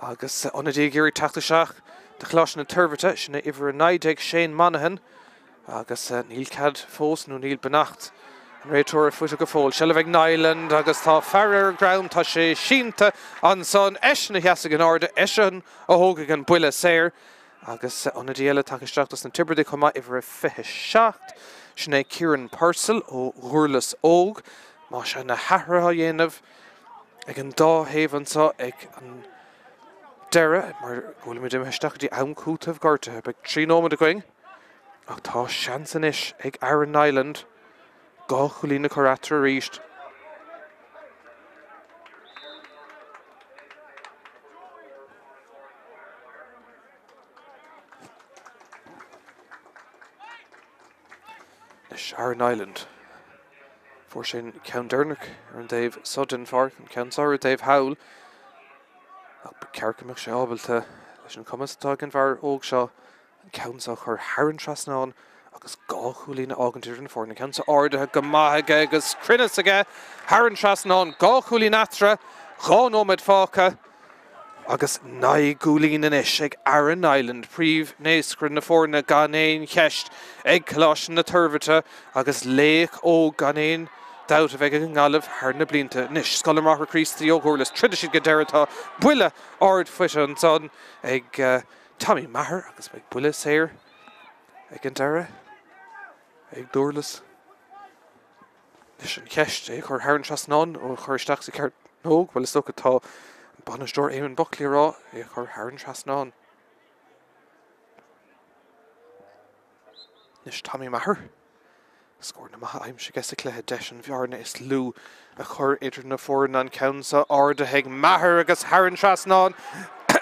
Agus Onadig Giri Tachtasach. The Colosh in the Turvita. Shina Ivra Naidig Shane Monaghan. Agus uh, Níl Cad Fós nó Níl Benacht an réitóir fuite go fóill Shelvig Nyland agus tá Farrer Ground tá sé sínta an son eisina heasaigh an arda eisean a thógaigh an buile saor agus uh, anna díile take isteachtas na Tibride chuma ifra fiche seacht sinné Kieran Purcell ó Ghurlas Óg má sé na hathratha dhéanamh ag an dá héamhansá ag an deire mar gúlaimi duim isteach dí Am Cútah Gortaithe ag trí nóiméad a going. Ach tá seansan is ag Aran Island gá chulína chorátra ríist. Is Aran Island for sin Count Dernach ar an Dave Sudden Fark an Count Sara Dave Howell ach cearcamach sé ábalta leis an comastá an bhar óg seo. Council her Haran Trasnon, August Gawhulina Augandirin for the Council Order Gamahaga, August Krinisaga, Haran Trasnon, Gawhulinatra, Gawnomad Falka, August Nai Gulin and Ishig, Aran Island, Preve, Naskrin, the Forna, Ganain, Hesht, Egg Kaloshin, the Turvita, August Lake, O Ganain. Doubt of Egan Olive, Harna Blinta, Nish, Scullin Roth Recreasty, Ogorlis, Trinity Gaderata, Builla, Ord Futon, Son, Egg. Tommy Maher, agus bheith buile saor ag an dara ag dúirlas leis an ceist é chuir Haran Trasnán ó chuir isteach sa ceart nóg bhfuil is socha tá an banastóir Éamon Buckley rá é chuir Haran Trasnán leis Tommy Maher scóir na maithe aimse geis a chluiche deis an bhearna is lú a chuir idir na fórin an Council Ard a heag Maher agus Haran Trasnán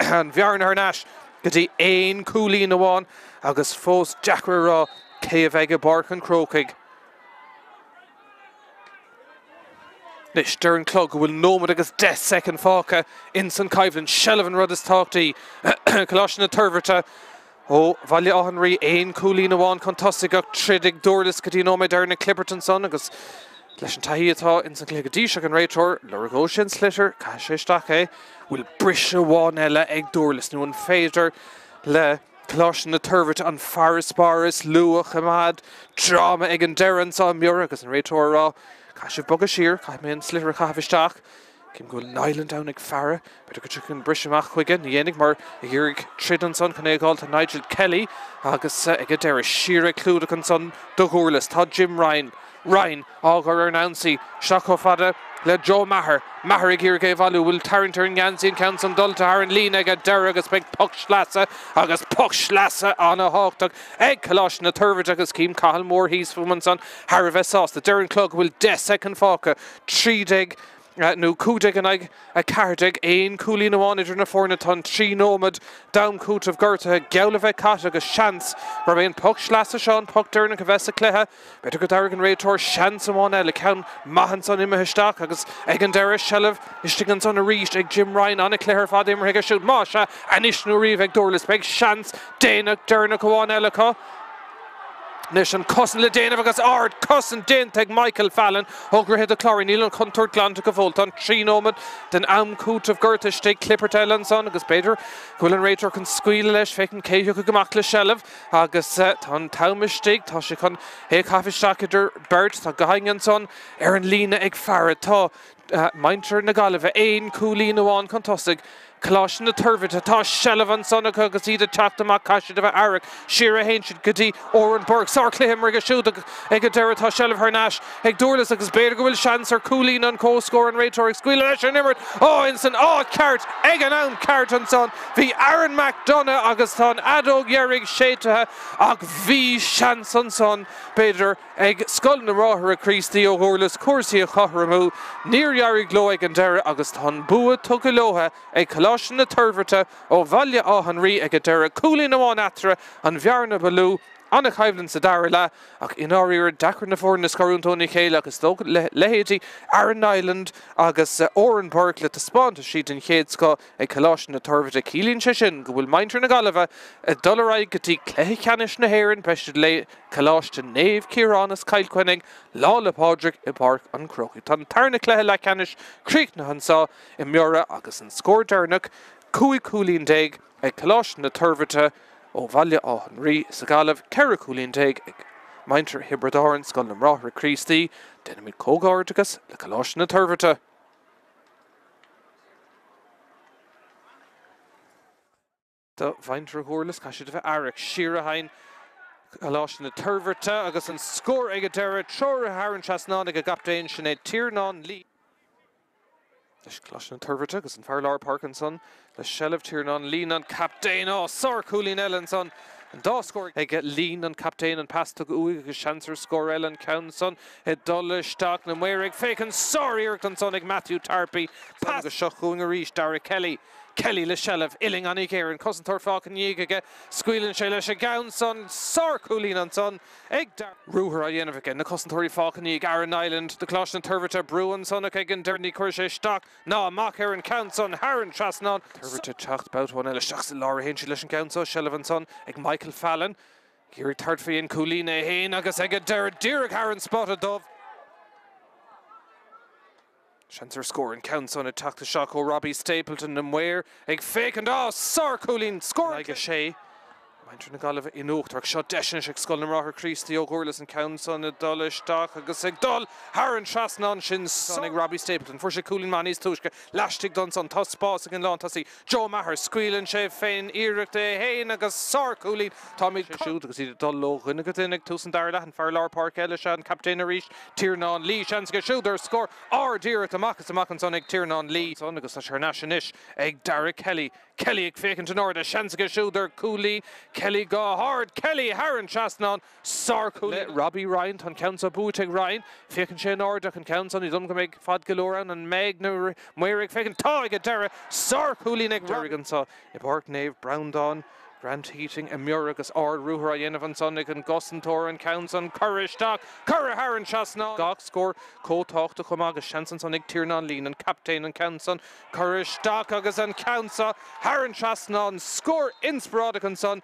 an bhearna ar nash Gadi Ain Cooley in the one, August Fos Jacker Raw, Kayavega Bark and Crokig. Nish Dern Clog will nomad against Death Second Falka, Inson Kyvlin, Shelvin Ruddis Talkti, Kaloshna Turvita, Oh, Valia Henry, Ain Cooley in the one, Contosiga, Tridig Dorlis, Gadinome Dern and Clipperton Son, August Leshan Tahiata, Inson Clegadishak and Raytor, Luragoshin Slitter, Kashish Dake. Will brisha one ella ag dorlis nu an fader le closh na turvit an faris baris lua chamad drama ag an derans on mura agus an reitor ra cashif bogashir caimin slitter cafistach kim go Nyland down ag farra but go chicken brisha mach quigan the enig mar irig tridan son can ag all to Nigel Kelly agus ag a deris shira cluda can son the gorlis Todd Jim Ryan Ryan Algar Nancy Shakofada Let Joe Maher, Maher Gir Gaevalu will Tarrenter and Yancy and Council Dulta Haran Lina Gadara Gaspeg Puckschlassa, August Puckschlassa on a hawk dog, Egg Kalosh and Turvitagus Kim Kahal Moore, he's from one son, Haravesos, the Darren Clug will De Second Falka, Treedig, No Kudig and Ig, a Cardig, Ain Coolina Wanager and a Fornaton, Tree Nomad, Down Coot of Gertha, Gaulave Katagus, Shans, Remain Puckschlassa, Sean Puckder and Kavessa Cleha, Better Gadaragan Raytor, Shans and one Elican, Mahanson Imahishtak, Agus, Egandera, Shelev, Ishtiganson Arish, Eg Jim Ryan, Anna Claire, Fadim Rega Shoot, Masha, Anishnu Reeve, Eg Dorlis, Beg Shans, Dana, Dernakawan Elika. Nishan Cousin Ladane Agus Ard Cousin Danteg Michael Fallon Hogrehead the Chlorine Neil and Contour Glantica Volton Tree Nomad then Am Coot of Gertish Dig Clippert Ellen Son Agus Bader Gwilin Raitor can squeal Lesh Faken Kayuk Gamakla Shellev Agus Ton Taumish Dig Toshikon Hekafish Shakader Bert Tagahangan Son Erin Lina Eg Farad Ta Minter Nagaleva Ain Coolina Wan Contosig Colosh in the Turvita, Tosh Shellivan, Sonica, Gazida, Chaktamak, Kashidava, Arak, Shira Hainshid, Gadi, Oren Burke, Sarklehim, Rigashuda, Egadera, Tosh Shelliv, Hernash, Egdorlis, Exbeder, Gwil Shanser, Coolin, and Co score, and Raytor, Exquila, Esher, Nimrit, Oh, Inson, Oh, Cart, Eganam, Cart, and Son, V. Aaron McDonough, Auguston, Adog, Yerig, Shetaha, Og V. Shanson, Son, Bader, Eg, Scullin, Rohra, Crease, Theo, Horlis, Corsia, Chohramu, Near Yarig, Loeg, and Dera, Auguston, Bua, Tokeloha, Ekalo. In the Turvita, Ovalia O'Henry, Egadera, Coolina Wanatra, and Viarna Baloo, Annach Haivlin Sadarla, Ak Inari Dakarnafor Niscarunton Kayla, Castok Leheti, Aran Island, Agus Oran Burkle to Spawn to Sheet and Hedska, a Kalosh and a Turvita Keelin Shishin, Gul Minter Nagalava, a Dolarai Gati Klehikanish Naharan, Peshid Kalosh to Nave Kiranas Kyle Quenning, Lala Podrick, a Park on Crokiton Tarna Klehelakanish, Creek Nahansa, Emura, Agus and Score Darnak, Kui Kulin Deg, a Kalosh and a Turvita. O Valia O'Henry, Sagalev, Kerakulin Teg, Minter Hibridoran, Skullam Rohra Christi, Denimid Kogorticus, Lakaloshna Turvita. The Vinter Horlis, Kashidiva Arik, Shirahain, Kaloshna Turvita, Augustin Score Egadera, Chora Haran Chasnon, Agaptain, Sinead Tiernan Lee. Lashklashna Turvita, Gustin Farlar Parkinson, the Shell of Tiernan, Lean on Captain, oh, Sor Coolin Ellenson, and Daw score, I get Lean on Captain and pass to Uig, Shanser score Ellen Counson, Hedola Stock, and Wearig, Fakin, sorry, Erkinson, Matthew Tarpey, pass the Shokuing Arish, Dara Kelly, Kelly Lashelev, Illing on Eger, and Cousin Thorfalk and Yiga, Squealin Shailasha Gownson, Sor Coolin on Son, Egdar, Ruher Ayenovic, and the Cousin Thorfalk and Yiga, Aran Island, the Closh and Turvita, Bruin Son, Again, Derny Kurshe Stock, Na Mock, Aaron Counson, Haran Trasnon, Turvita talked about one Ellis Shocks, Laura Hinch, Lishan Gownson, Shelevan Son, Egg Michael Fallon, Giri Tartfee and Coolina Hain, Agus Egadera, Derek Haran Spotted Dove. Shanser score and counts on attack the shock. O Robbie Stapleton and Ware. Egg fake and oh, Sor Coolin score. Like a Shea. Minter Nagalov Inoktark shot Deshnish, Skull and Rocker Crease, the O'Gorlis and counts on a Dullish Dock. Agusig Dull, Haran Trasnon Shin, Sonic Robbie Stapleton, Forsha Coolin Manis Tushka, Lashtig Dunson, Tuss Bossig and Lon Tussi, Joe Maher, Squealin, Shave Fain, Eric De Hain, Agus Sor Coolin, Tommy Shoot, because he did Dull Low, Gunnagatinik, Tusan Darla, and Farlar Park, Elishan, Captain Arish, Tiernan Lee, Shanska Shooter, score, or Derek Amakas, Amakan Sonic, Tiernan Lee, Sonagus, Hernashanish, Egg Derek Kelly, Kelly, Fakin to Norda, Shanska Shooter, Coolin. Kelly go hard, Kelly Haran Chasnon, Sor Coolin, Robbie Ryan, Ton Counts of Booting Ryan, Fakin Shane Orda, Ton Counts on Idumkamig, Fadgaloran, and Magna Muirig, Fakin Togadera, Sor Coolin, Egderigansa, Ebork Nave, Brown Don, Grant Heating, Emuragus, Ord, Ruhra, Yenavon, Sonic, and Gussentor, and counts on Courage Dock, Curra, Haran, Chasnon, Dock score, Kotok, to Comagas, Shanson, Sonic, Tiernan, Lean, and Captain, and counts on Courage Dock, Agus, and counts on Haran, Chasnon, score, Inspirodic, and Son,